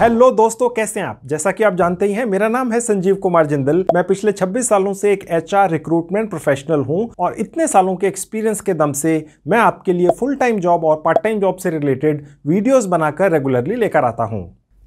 Hello दोस्तों, कैसे हैं आप। जैसा कि आप जानते ही हैं, मेरा नाम है संजीव कुमार जिंदल। मैं पिछले 26 सालों से एक एचआर रिक्रूटमेंट प्रोफेशनल हूं और इतने सालों के एक्सपीरियंस के दम से मैं आपके लिए फुल टाइम जॉब और पार्ट टाइम जॉब से रिलेटेड वीडियोस बनाकर रेगुलरली लेकर आता हूं।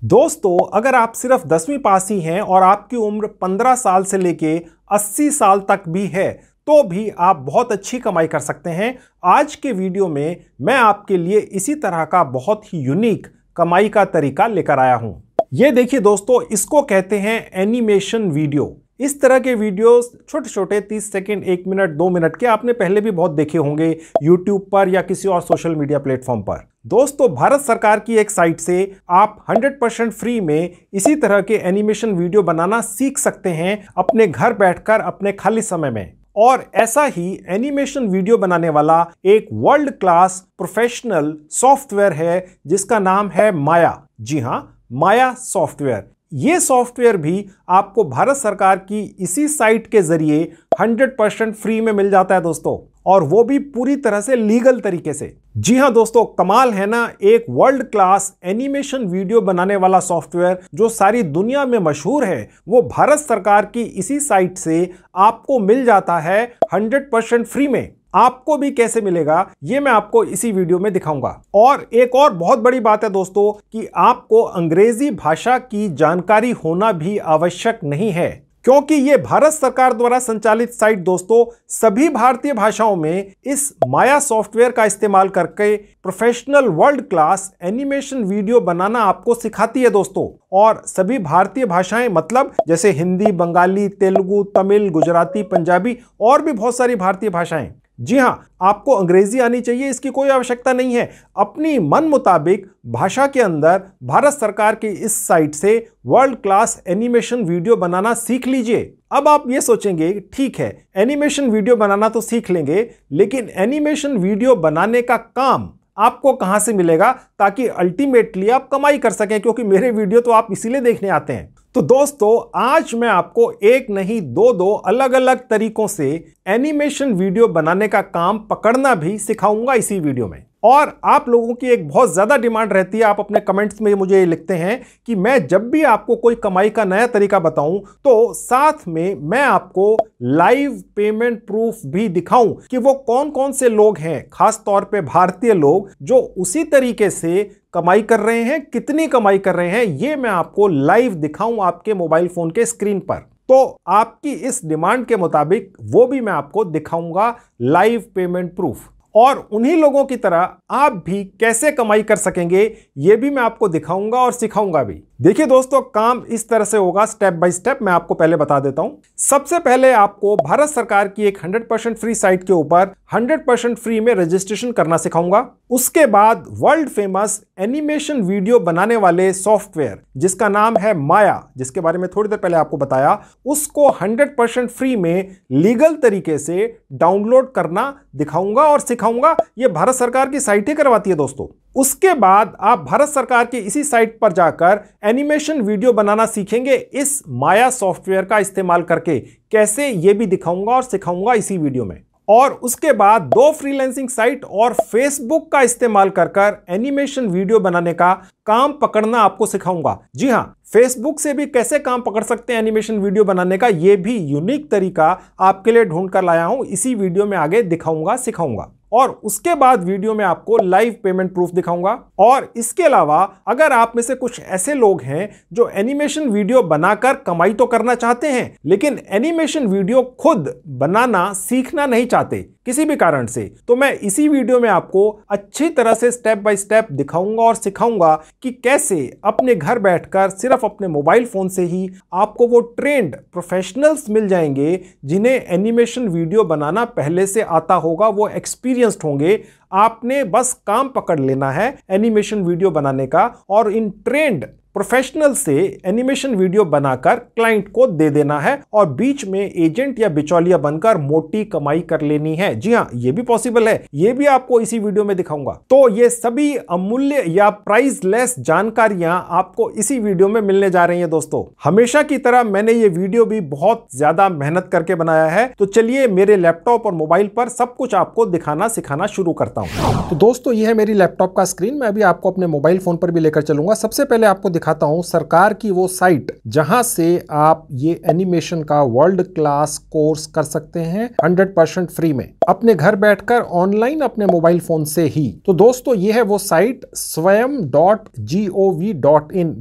दोस्तों, अगर आप सिर्फ 10वीं पास ही हैं और आपकी उम्र 15 साल से लेके 80 साल तक भी है तो भी आप बहुत अच्छी कमाई कर सकते हैं। आज के वीडियो में मैं आपके लिए इसी तरह का बहुत ही यूनिक कमाई का तरीका लेकर आया हूं। ये देखिए दोस्तों, इसको कहते हैं एनिमेशन वीडियो। इस तरह के वीडियोस छोटे छोटे 30 सेकंड, 1 मिनट, 2 मिनट के आपने पहले भी बहुत देखे होंगे YouTube पर या किसी और सोशल मीडिया प्लेटफॉर्म पर। दोस्तों, भारत सरकार की एक साइट से आप 100% फ्री में इसी तरह के एनिमेशन वीडियो बनाना सीख सकते हैं अपने घर बैठकर, अपने खाली समय में। और ऐसा ही एनिमेशन वीडियो बनाने वाला एक वर्ल्ड क्लास प्रोफेशनल सॉफ्टवेयर है जिसका नाम है माया। जी हाँ, माया सॉफ्टवेयर। ये सॉफ्टवेयर भी आपको भारत सरकार की इसी साइट के जरिए 100% फ्री में मिल जाता है दोस्तों, और वो भी पूरी तरह से लीगल तरीके से। जी हाँ दोस्तों, कमाल है ना। एक वर्ल्ड क्लास एनिमेशन वीडियो बनाने वाला सॉफ्टवेयर जो सारी दुनिया में मशहूर है, वो भारत सरकार की इसी साइट से आपको मिल जाता है 100% फ्री में। आपको भी कैसे मिलेगा ये मैं आपको इसी वीडियो में दिखाऊंगा। और एक और बहुत बड़ी बात है दोस्तों कि आपको अंग्रेजी भाषा की जानकारी होना भी आवश्यक नहीं है, क्योंकि ये भारत सरकार द्वारा संचालित साइट दोस्तों सभी भारतीय भाषाओं में इस माया सॉफ्टवेयर का इस्तेमाल करके professional world class animation video बनाना आपको सिखाती है दोस्तों। और सभी भारतीय भाषाएं मतलब जैसे हिंदी, बंगाली, तेलुगु, तमिल, गुजराती, पंजाबी और भी बहुत सारी भारतीय भाषाएं। जी हाँ, आपको अंग्रेजी आनी चाहिए इसकी कोई आवश्यकता नहीं है। अपनी मन मुताबिक भाषा के अंदर भारत सरकार की इस साइट से वर्ल्ड क्लास एनिमेशन वीडियो बनाना सीख लीजिए। अब आप ये सोचेंगे, ठीक है एनिमेशन वीडियो बनाना तो सीख लेंगे, लेकिन एनिमेशन वीडियो बनाने का काम आपको कहाँ से मिलेगा ताकि अल्टीमेटली आप कमाई कर सकें, क्योंकि मेरे वीडियो तो आप इसीलिए देखने आते हैं। तो दोस्तों, आज मैं आपको एक नहीं दो अलग अलग तरीकों से एनिमेशन वीडियो बनाने का काम पकड़ना भी सिखाऊंगा इसी वीडियो में। और आप लोगों की एक बहुत ज़्यादा डिमांड रहती है, आप अपने कमेंट्स में मुझे लिखते हैं कि मैं जब भी आपको कोई कमाई का नया तरीका बताऊं तो साथ में मैं आपको लाइव पेमेंट प्रूफ भी दिखाऊं कि वो कौन कौन से लोग हैं, खास तौर पे भारतीय लोग जो उसी तरीके से कमाई कर रहे हैं, कितनी कमाई कर रहे हैं ये मैं आपको लाइव दिखाऊं आपके मोबाइल फ़ोन के स्क्रीन पर। तो आपकी इस डिमांड के मुताबिक वो भी मैं आपको दिखाऊंगा, लाइव पेमेंट प्रूफ। और उन्हीं लोगों की तरह आप भी कैसे कमाई कर सकेंगे ये भी मैं आपको दिखाऊंगा और सिखाऊंगा भी। देखिए दोस्तों, काम इस तरह से होगा, स्टेप बाय स्टेप मैं आपको पहले बता देता हूं। सबसे पहले आपको भारत सरकार की एक 100% फ्री साइट के ऊपर 100% फ्री में रजिस्ट्रेशन करना सिखाऊंगा। उसके बाद वर्ल्ड फेमस एनिमेशन वीडियो बनाने वाले सॉफ्टवेयर जिसका नाम है माया, जिसके बारे में थोड़ी देर पहले आपको बताया, उसको 100% फ्री में लीगल तरीके से डाउनलोड करना दिखाऊंगा और सिखाऊंगा। ये भारत सरकार की साइट ही करवाती है दोस्तों। उसके बाद आप भारत सरकार की इसी साइट पर जाकर एनिमेशन वीडियो बनाना सीखेंगे इस माया सॉफ्टवेयर का इस्तेमाल करके, कैसे ये भी दिखाऊंगा और सिखाऊंगा इसी वीडियो में। और उसके बाद दो फ्रीलांसिंग साइट और फेसबुक का इस्तेमाल कर एनिमेशन वीडियो बनाने का काम पकड़ना आपको सिखाऊंगा। जी हाँ, फेसबुक से भी कैसे काम पकड़ सकते हैं एनिमेशन वीडियो बनाने का, ये भी यूनिक तरीका आपके लिए ढूंढ कर लाया हूं, इसी वीडियो में आगे दिखाऊंगा, सिखाऊंगा। और उसके बाद वीडियो में आपको लाइव पेमेंट प्रूफ दिखाऊंगा। और इसके अलावा अगर आप में से कुछ ऐसे लोग हैं जो एनिमेशन वीडियो बनाकर कमाई तो करना चाहते हैं लेकिन एनिमेशन वीडियो खुद बनाना सीखना नहीं चाहते किसी भी कारण से, तो मैं इसी वीडियो में आपको अच्छी तरह से स्टेप बाय स्टेप दिखाऊंगा और सिखाऊंगा कि कैसे अपने घर बैठकर सिर्फ अपने मोबाइल फोन से ही आपको वो ट्रेंड प्रोफेशनल्स मिल जाएंगे जिन्हें एनिमेशन वीडियो बनाना पहले से आता होगा, वो एक्सपीरियंस्ड होंगे। आपने बस काम पकड़ लेना है एनिमेशन वीडियो बनाने का और इन ट्रेंड प्रोफेशनल से एनिमेशन वीडियो बनाकर क्लाइंट को दे देना है और बीच में एजेंट या बिचौलिया बनकर मोटी कमाई कर लेनी है। जी हाँ, ये भी पॉसिबल है, ये भी आपको इसी वीडियो में दिखाऊंगा। तो ये सभी अमूल्य या प्राइसलेस जानकारियां आपको इसी वीडियो में मिलने जा रही है दोस्तों। हमेशा की तरह मैंने ये वीडियो भी बहुत ज्यादा मेहनत करके बनाया है। तो चलिए, मेरे लैपटॉप और मोबाइल पर सब कुछ आपको दिखाना सिखाना शुरू करता हूं। सकता हूँ। तो दोस्तों ये है मेरी लैपटॉप का स्क्रीन, मैं अभी आपको अपने मोबाइल फोन पर भी लेकर चलूंगा। सबसे पहले आपको दिखाता हूँ सरकार की वो साइट जहां से आप ये एनिमेशन का वर्ल्ड क्लास कोर्स कर सकते हैं 100% फ्री में, अपने घर बैठकर ऑनलाइन अपने मोबाइल फोन से ही। तो दोस्तों ये है वो साइट swayam.gov.in,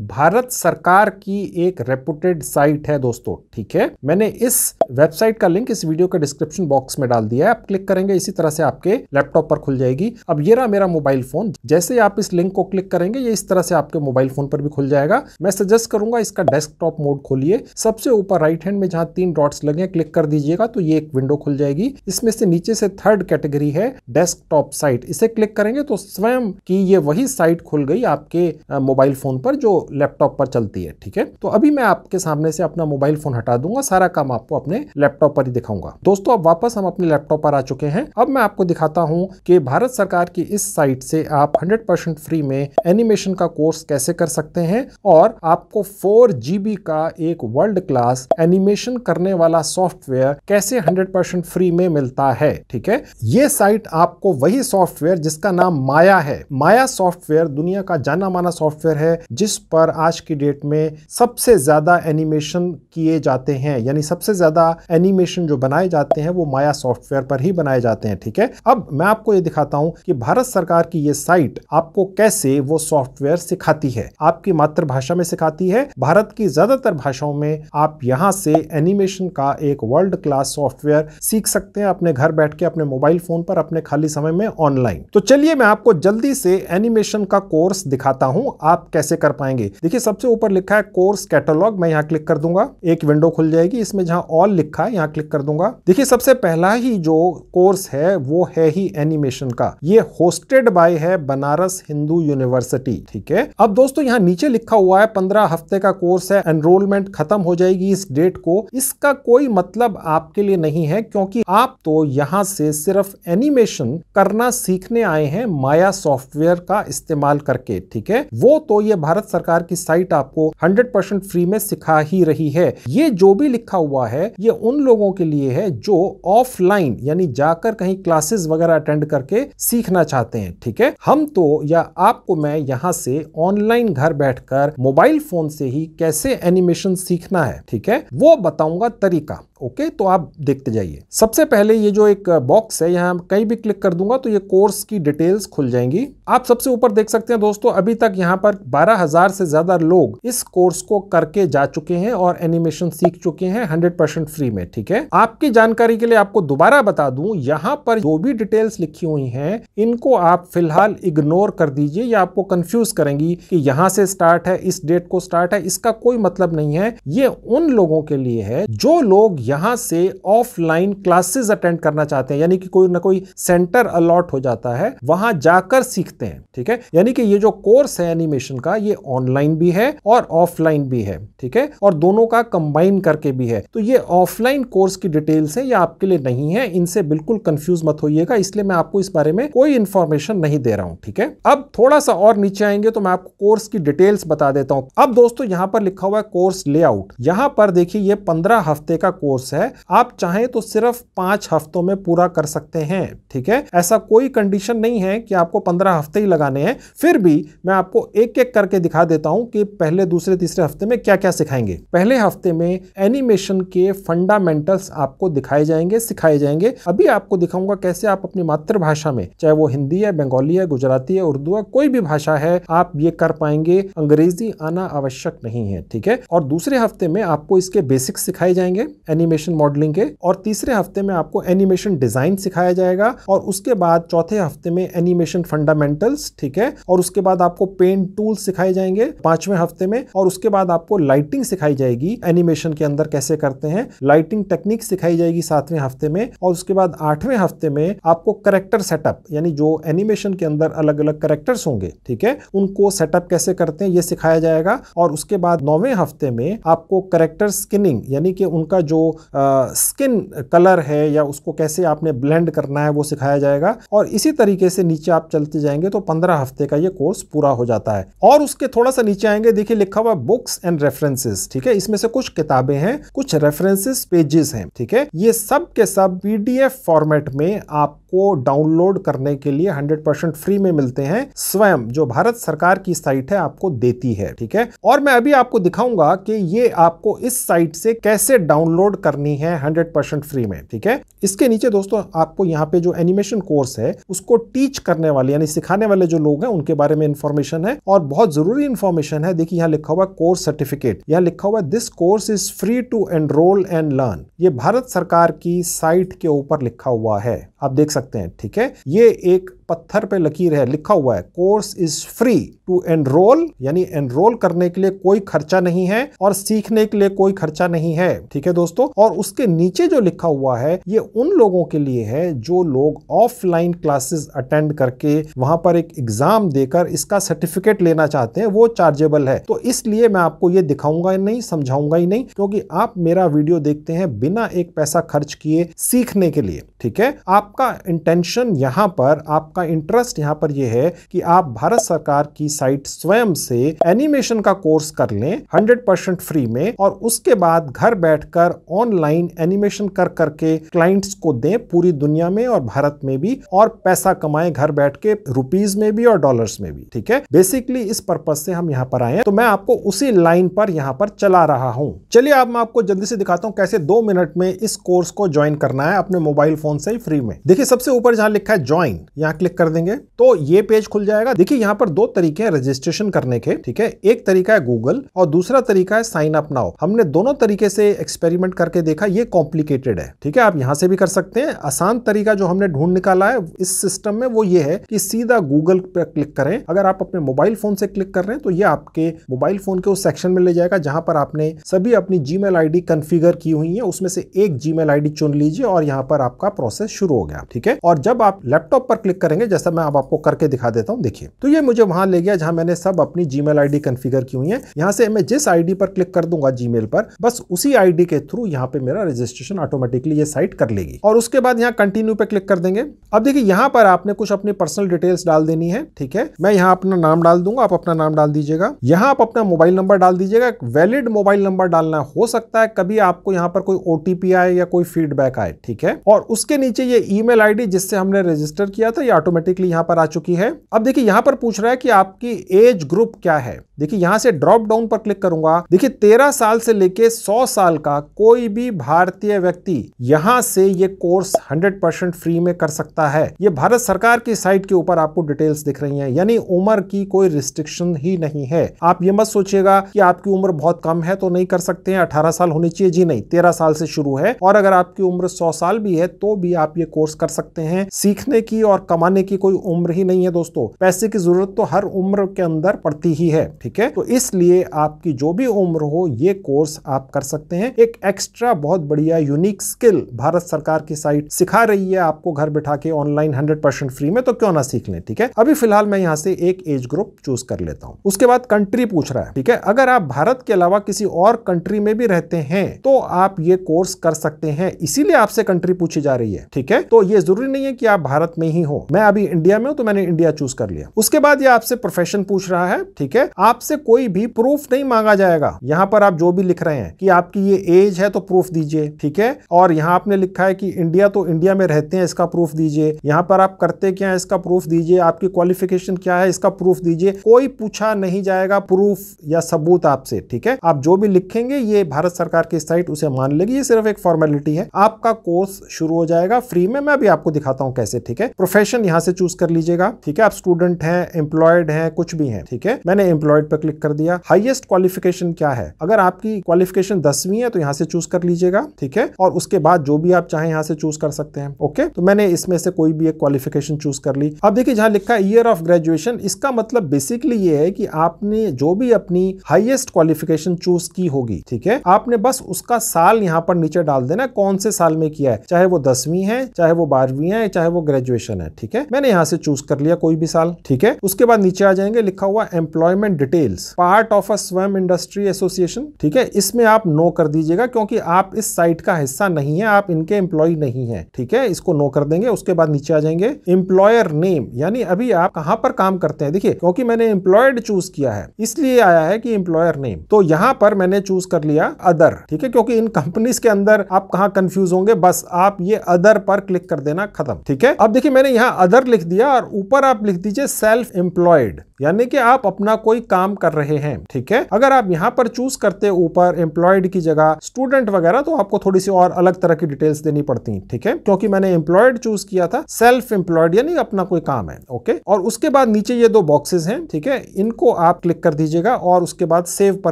भारत सरकार की एक रेपुटेड साइट है दोस्तों, ठीक है। मैंने इस वेबसाइट का लिंक इस वीडियो के डिस्क्रिप्शन बॉक्स में डाल दिया है, आप क्लिक करेंगे इसी तरह से आपके लैपटॉप पर खुल जाएगी। अब ये रहा मेरा मोबाइल फोन, जैसे आप इस लिंक को क्लिक करेंगे ये इस तरह से आपके मोबाइल फोन पर भी खुल जाएगा। मैं सजेस्ट करूंगा इसका डेस्कटॉप मोड खोलिए, सबसे ऊपर राइट हैंड में जहां 3 डॉट्स लगे क्लिक कर दीजिएगा तो ये एक विंडो खुल जाएगी। इसमें से नीचे से 3rd कैटेगरी है डेस्कटॉप साइट, इसे क्लिक करेंगे तो स्वयं की ये वही साइट खुल गई आपके मोबाइल फोन पर जो लैपटॉप पर चलती है, ठीक है। तो अभी मैं आपके सामने से अपना मोबाइल फोन हटा दूंगा, सारा काम आपको अपने लैपटॉप पर ही दिखाऊंगा। दोस्तों अब वापस हम अपने लैपटॉप पर आ चुके हैं। अब मैं आपको दिखाता हूं कि भारत सरकार की इस साइट से आप 100% फ्री में एनिमेशन का कोर्स कैसे कर सकते हैं और आपको 4 GB का एक वर्ल्ड क्लास एनिमेशन करने वाला सॉफ्टवेयर कैसे 100% फ्री में मिलता है, ठीक है। ये साइट आपको वही सॉफ्टवेयर जिसका नाम माया है, माया सॉफ्टवेयर दुनिया का जाना माना सॉफ्टवेयर है जिस पर आज की डेट में सबसे ज्यादा एनिमेशन किए जाते हैं, यानी सबसे ज्यादा एनिमेशन जो बनाए जाते हैं वो माया सॉफ्टवेयर पर ही बनाए जाते हैं, ठीक है। अब मैं आपको ये दिखाता हूं कि भारत सरकार की ये साइट आपको कैसे वो सॉफ्टवेयर सिखाती है, आपकी मातृभाषा में सिखाती है, भारत की ज्यादातर भाषाओं में आप यहां से एनिमेशन का एक वर्ल्ड क्लास सॉफ्टवेयर सीख सकते हैं अपने घर बैठ के, अपने मोबाइल फोन पर, अपने खाली समय में ऑनलाइन। तो चलिए मैं आपको जल्दी से एनिमेशन का कोर्स दिखाता हूं आप कैसे कर पाएंगे। देखिए सबसे ऊपर लिखा है कोर्स कैटलॉग, मैं यहां क्लिक कर दूंगा, एक विंडो खुल जाएगी, इसमें जहां ऑल लिखा है यहां क्लिक कर दूंगा। देखिए सबसे पहला ही जो कोर्स है वो है ही एनिमेशन का, ये होस्टेड बाय है बनारस हिंदू यूनिवर्सिटी, ठीक है। अब दोस्तों यहां नीचे लिखा हुआ है 15 हफ्ते का कोर्स है, एनरोलमेंट खत्म हो जाएगी इस डेट को, इसका कोई मतलब आपके लिए नहीं है क्योंकि आप तो यहां से सिर्फ एनिमेशन करना सीखने आए हैं माया सॉफ्टवेयर का इस्तेमाल करके, ठीक है। वो तो ये भारत सरकार की साइट आपको 100% फ्री में सिखा ही रही है। ये जो भी लिखा हुआ है ये उन लोगों के लिए है जो ऑफलाइन यानी जाकर कहीं क्लासेस वगैरह अटेंड करके सीखना चाहते हैं, ठीक है। हम तो या आपको मैं यहाँ से ऑनलाइन घर बैठकर मोबाइल फोन से ही कैसे एनिमेशन सीखना है, ठीक है, वो बताऊंगा तरीका। ओके तो आप देखते जाइए। सबसे पहले ये जो एक बॉक्स है यहाँ कहीं भी क्लिक कर दूंगा तो ये कोर्स की डिटेल्स खुल जाएंगी। आप सबसे ऊपर देख सकते हैं दोस्तों अभी तक यहाँ पर 12,000 से ज्यादा लोग इस कोर्स को करके जा चुके हैं और एनिमेशन सीख चुके हैं 100% फ्री में, ठीक है। आपकी जानकारी के लिए आपको दोबारा बता दूं यहाँ पर जो भी डिटेल्स लिखी हुई है इनको आप फिलहाल इग्नोर कर दीजिए, या आपको कंफ्यूज करेंगी कि यहाँ से स्टार्ट है, इस डेट को स्टार्ट है, इसका कोई मतलब नहीं है। ये उन लोगों के लिए है जो लोग यहाँ से ऑफलाइन क्लासेस अटेंड करना चाहते हैं, यानी कि कोई ना कोई सेंटर अलॉट हो जाता है वहां जाकर सीखते हैं, ठीक है। यानी कि ये जो कोर्स है एनिमेशन का ये ऑनलाइन भी है और ऑफलाइन भी है, ठीक है, और दोनों का कंबाइन करके भी है। तो ये ऑफलाइन कोर्स की डिटेल्स है, ये आपके लिए नहीं है, इनसे बिल्कुल कंफ्यूज मत होइएगा, इसलिए मैं आपको इस बारे में कोई इंफॉर्मेशन नहीं दे रहा हूँ, ठीक है। अब थोड़ा सा और नीचे आएंगे तो मैं आपको कोर्स की डिटेल्स बता देता हूँ। अब दोस्तों यहाँ पर लिखा हुआ है कोर्स लेआउट, यहाँ पर देखिए ये 15 हफ्ते का कोर्स है, आप चाहें तो सिर्फ 5 हफ्तों में पूरा कर सकते हैं, ठीक है। ऐसा कोई कंडीशन नहीं है कि आपको 15 हफ्ते ही लगाने हैं, फिर भी मैं आपको एक एक करके दिखा देता हूं कि पहले दूसरे तीसरे हफ्ते में क्या क्या सिखाएंगे। पहले हफ्ते में एनिमेशन के फंडामेंटल्स आपको दिखाए जाएंगे, सिखाए जाएंगे। अभी आपको दिखाऊंगा कैसे आप अपनी मातृभाषा में, चाहे वो हिंदी है, बंगाली है, गुजराती है, उर्दू है, कोई भी भाषा है, आप ये कर पाएंगे, अंग्रेजी आना आवश्यक नहीं है, ठीक है। और दूसरे हफ्ते में आपको इसके बेसिक्स सिखाए जाएंगे एनिमेशन मॉडलिंग के, और तीसरे हफ्ते में आपको एनिमेशन डिजाइन सिखाया जाएगा, और उसके बाद चौथे हफ्ते में एनिमेशन फंडामेंटल्स, ठीक है, और उसके बाद आपको पेंट टूल सिखाए जाएंगे 5वें हफ्ते में, और उसके बाद आपको लाइटिंग सिखाई जाएगी, एनिमेशन के अंदर कैसे करते हैं, लाइटिंग टेक्निक सिखाई जाएगी 7वें हफ्ते में, और उसके बाद 8वें हफ्ते में आपको कैरेक्टर सेटअप, यानी जो एनिमेशन के अंदर अलग अलग कैरेक्टर्स होंगे, ठीक है, उनको सेटअप कैसे करते हैं ये सिखाया जाएगा, और उसके बाद 9वें हफ्ते में आपको कैरेक्टर स्किनिंग, यानी कि उनका जो स्किन कलर है या उसको कैसे आपने ब्लेंड करना है वो सिखाया जाएगा। और इसी तरीके से नीचे आप चलते जाएंगे तो 15 हफ्ते का ये कोर्स पूरा हो जाता है। और उसके थोड़ा सा नीचे आएंगे, देखिए लिखा हुआ बुक्स एंड रेफरेंसेस, ठीक है, इसमें से कुछ किताबें हैं, कुछ रेफरेंसेस पेजेस हैं, ठीक है। ये सब के सब पीडीएफ फॉर्मेट में आपको डाउनलोड करने के लिए 100% फ्री में मिलते हैं, स्वयं जो भारत सरकार की साइट है आपको देती है, ठीक है। और मैं अभी आपको दिखाऊंगा कि ये आपको इस साइट से कैसे डाउनलोड करनी है 100% फ्री में, ठीक है। इसके नीचे दोस्तों आपको यहाँ पे जो एनिमेशन कोर्स है उसको टीच करने वाले यानी सिखाने वाले जो लोग हैं उनके बारे में इंफॉर्मेशन है और बहुत जरूरी इंफॉर्मेशन है। देखिए यहाँ लिखा हुआ कोर्स सर्टिफिकेट, यहाँ लिखा हुआ this course is free to enrol and learn, ये भारत सरकार की साइट के ऊपर लिखा हुआ है, आप देख सकते हैं, ठीक है। ये एक पत्थर पे लकीर है, लिखा हुआ है course is free to enrol, यानी एनरोल करने के लिए कोई खर्चा नहीं है और सीखने के लिए कोई खर्चा नहीं है, ठीक है दोस्तों। और उसके नीचे जो लिखा हुआ है ये उन लोगों के लिए है जो लोग ऑफलाइन क्लासेस अटेंड करके वहां पर एक एग्जाम देकर इसका सर्टिफिकेट लेना चाहते हैं, वो चार्जेबल है। तो इसलिए मैं आपको ये दिखाऊंगा ही नहीं, समझाऊंगा ही नहीं, क्योंकि आप मेरा वीडियो देखते हैं बिना एक पैसा खर्च किए सीखने के लिए, ठीक है। आपका इंटेंशन यहाँ पर, आपका इंटरेस्ट यहां पर यह है कि आप भारत सरकार की साइट स्वयं से एनिमेशन का कोर्स कर लें 100% फ्री में और उसके बाद घर बैठकर ऑनलाइन एनिमेशन करके क्लाइंट्स को दें पूरी दुनिया में और भारत में भी, और पैसा कमाएं घर बैठ के रुपीस में भी और डॉलर्स में भी, ठीक है। बेसिकली इस पर्पज से हम यहां पर आए, तो मैं आपको उसी लाइन पर यहां पर चला रहा हूं। चलिए अब मैं आपको जल्दी से दिखाता हूं कैसे 2 मिनट में इस कोर्स को ज्वाइन करना है अपने मोबाइल फोन से फ्री में। देखिए सबसे ऊपर जहां लिखा है ज्वाइन, यहां कर देंगे तो ये पेज खुल जाएगा। देखिए यहाँ पर 2 तरीके हैं रजिस्ट्रेशन करने के, ठीक है। एक तरीका है गूगल और दूसरा तरीका है साइन अप नाउ। हमने दोनों तरीके से एक्सपेरिमेंट करके देखा, ये कॉम्प्लिकेटेड है, ठीक है। आप यहाँ से भी कर सकते हैं। आसान तरीका जो हमने ढूंढ निकाला है इस सिस्टम में वो ये है कि सीधा गूगल पर क्लिक करें। अगर आप अपने मोबाइल फोन से क्लिक कर रहे हैं तो ये आपके मोबाइल फोन के उस सेक्शन में ले जाएगा जहां पर आपने सभी अपनी जीमेल आईडी कॉन्फ़िगर की हुई है, उसमें से एक जीमेल आईडी चुन लीजिए और यहाँ पर आपका प्रोसेस शुरू हो गया, ठीक है। और जब आप लैपटॉप पर क्लिक करेंगे, जैसा मैं अब आपको करके दिखा देता हूं, देखिए तो ये मुझे वहां ले गया जहां मैंने सब अपनी जीमेल आईडी कॉन्फ़िगर की हुई है। यहां से मैं जिस आईडी पर क्लिक कर दूंगा जीमेल पर, बस उसी आईडी के थ्रू यहां पे मेरा रजिस्ट्रेशन ऑटोमेटिकली ये साइट कर लेगी। और उसके बाद यहां कंटिन्यू पे क्लिक कर देंगे। अब देखिए यहां पर आपने कुछ अपनी पर्सनल डिटेल्स डाल देनी है, ठीक है। मैं यहाँ अपना नाम डाल दूंगा, आप अपना नाम डाल दीजिएगा। यहाँ आप अपना मोबाइल नंबर डाल दीजिएगा, वैलिड मोबाइल नंबर डालना, हो सकता है कभी आपको यहाँ पर कोई OTP आए या कोई फीडबैक आए, ठीक है। और उसके नीचे ये ईमेल आईडी जिससे हमने रजिस्टर किया था ऑटोमेटिकली यहां पर आ चुकी है। अब देखिए यहां पर पूछ रहा है कि आपकी एज ग्रुप क्या है। देखिए यहां से ड्रॉप डाउन पर क्लिक करूंगा, देखिए 13 साल से लेके 100 साल का कोई भी भारतीय व्यक्ति यहां से ये कोर्स 100% फ्री में कर सकता है। ये भारत सरकार की साइट के ऊपर आपको डिटेल्स दिख रही हैं, यानी उम्र की कोई रिस्ट्रिक्शन ही नहीं है। आप ये मत सोचिएगा कि आपकी उम्र बहुत कम है तो नहीं कर सकते हैं, 18 साल होनी चाहिए, जी नहीं, 13 साल से शुरू है। और अगर आपकी उम्र 100 साल भी है तो भी आप ये कोर्स कर सकते हैं। सीखने की और कमाने की कोई उम्र ही नहीं है दोस्तों, पैसे की जरूरत तो हर उम्र के अंदर पड़ती ही है, ठीक है। तो इसलिए आपकी जो भी उम्र हो ये कोर्स आप कर सकते हैं। एक एक्स्ट्रा बहुत बढ़िया यूनिक स्किल भारत सरकार की साइट सिखा रही है आपको घर बैठा के ऑनलाइन 100% फ्री में, तो क्यों ना सीख लें, ठीक है। अभी फिलहाल मैं यहाँ से एक एज ग्रुप चूज कर लेता हूँ। उसके बाद कंट्री पूछ रहा है, ठीक है। अगर आप भारत के अलावा किसी और कंट्री में भी रहते हैं तो आप ये कोर्स कर सकते हैं, इसीलिए आपसे कंट्री पूछी जा रही है, ठीक है। तो ये जरूरी नहीं है कि आप भारत में ही हो, मैं अभी इंडिया में हूं तो मैंने इंडिया चूज कर लिया। उसके बाद ये आपसे प्रोफेशन पूछ रहा है, ठीक है। आपसे कोई भी प्रूफ नहीं मांगा जाएगा, यहाँ पर आप जो भी लिख रहे हैं कि आपकी ये एज है तो प्रूफ दीजिए, ठीक है। और यहाँ आपने लिखा है कि इंडिया, तो इंडिया में रहते हैं इसका प्रूफ दीजिए, यहाँ पर आप करते क्या है इसका प्रूफ दीजिए, आपकी क्वालिफिकेशन क्या है इसका प्रूफ दीजिए। कोई पूछा नहीं जाएगा प्रूफ या सबूत आपसे, ठीक है। आप जो भी लिखेंगे ये भारत सरकार की साइट उसे मान लेगी, ये सिर्फ एक फॉर्मेलिटी है। आपका कोर्स शुरू हो जाएगा फ्री में, मैं भी आपको दिखाता हूँ कैसे, ठीक है। प्रोफेशन यहाँ से चूज कर लीजिएगा, ठीक है। आप स्टूडेंट हैं, एम्प्लॉयड हैं, कुछ भी हैं, ठीक है। मैंने एम्प्लॉयड पर क्लिक कर दिया। हाईएस्ट क्वालिफिकेशन क्या है, अगर आपकी क्वालिफिकेशन 10वीं है तो यहाँ से चूज कर लीजिएगा, ठीक है। और उसके बाद जो भी आप चाहें यहाँ से चूज कर सकते हैं, ओके। तो मैंने इसमें से कोई भी एक क्वालिफिकेशन चूज कर ली। अब देखिए जहाँ लिखा है ईयर ऑफ ग्रेजुएशन, इसका मतलब बेसिकली ये है कि आपने जो भी अपनी हाईएस्ट क्वालिफिकेशन चूज की होगी, ठीक है, आपने बस उसका साल यहाँ पर नीचे डाल देना, कौन से साल में किया है, चाहे वो 10वीं है, चाहे चाहे वो 12वीं है चाहे वो ग्रेजुएशन है। ठीक है, मैंने यहाँ से चूज कर लिया कोई भी साल। ठीक है, उसके बाद नीचे आ जाएंगे, लिखा हुआ employment details, part of a Swayam industry association. ठीक है, इसमें आप नो कर दीजिएगा क्योंकि आप इस साइट का हिस्सा नहीं है, आप इनके एम्प्लॉय नहीं है। ठीक है, इसको नो कर देंगे। उसके बाद नीचे आ जाएंगे एम्प्लॉयर नेम, यानी अभी आप कहाँ पर काम करते हैं। देखिए क्योंकि मैंने एम्प्लॉयड चूज किया है इसलिए आया है कि एम्प्लॉयर नेम, तो यहाँ पर मैंने चूज कर लिया अदर। ठीक है, क्योंकि इन कंपनीज के अंदर आप कहाँ कंफ्यूज होंगे, बस आप ये अदर पर क्लिक कर देना, खत्म। ठीक है, अब देखिए मैंने यहाँ अदर लिख दिया और ऊपर आप लिख दीजिए सेल्फ एम्प्लॉयड, यानी कि आप अपना कोई काम कर रहे हैं। ठीक है, अगर आप यहाँ पर चूज करते ऊपर एम्प्लॉयड की जगह स्टूडेंट वगैरह तो आपको थोड़ी सी और अलग तरह की डिटेल्स देनी पड़ती है। ठीक है, क्योंकि मैंने एम्प्लॉयड चूज किया था, सेल्फ एम्प्लॉयड यानी अपना कोई काम है। ओके, और उसके बाद नीचे ये दो बॉक्सेस हैं। ठीक है, इनको आप क्लिक कर दीजिएगा और उसके बाद सेव पर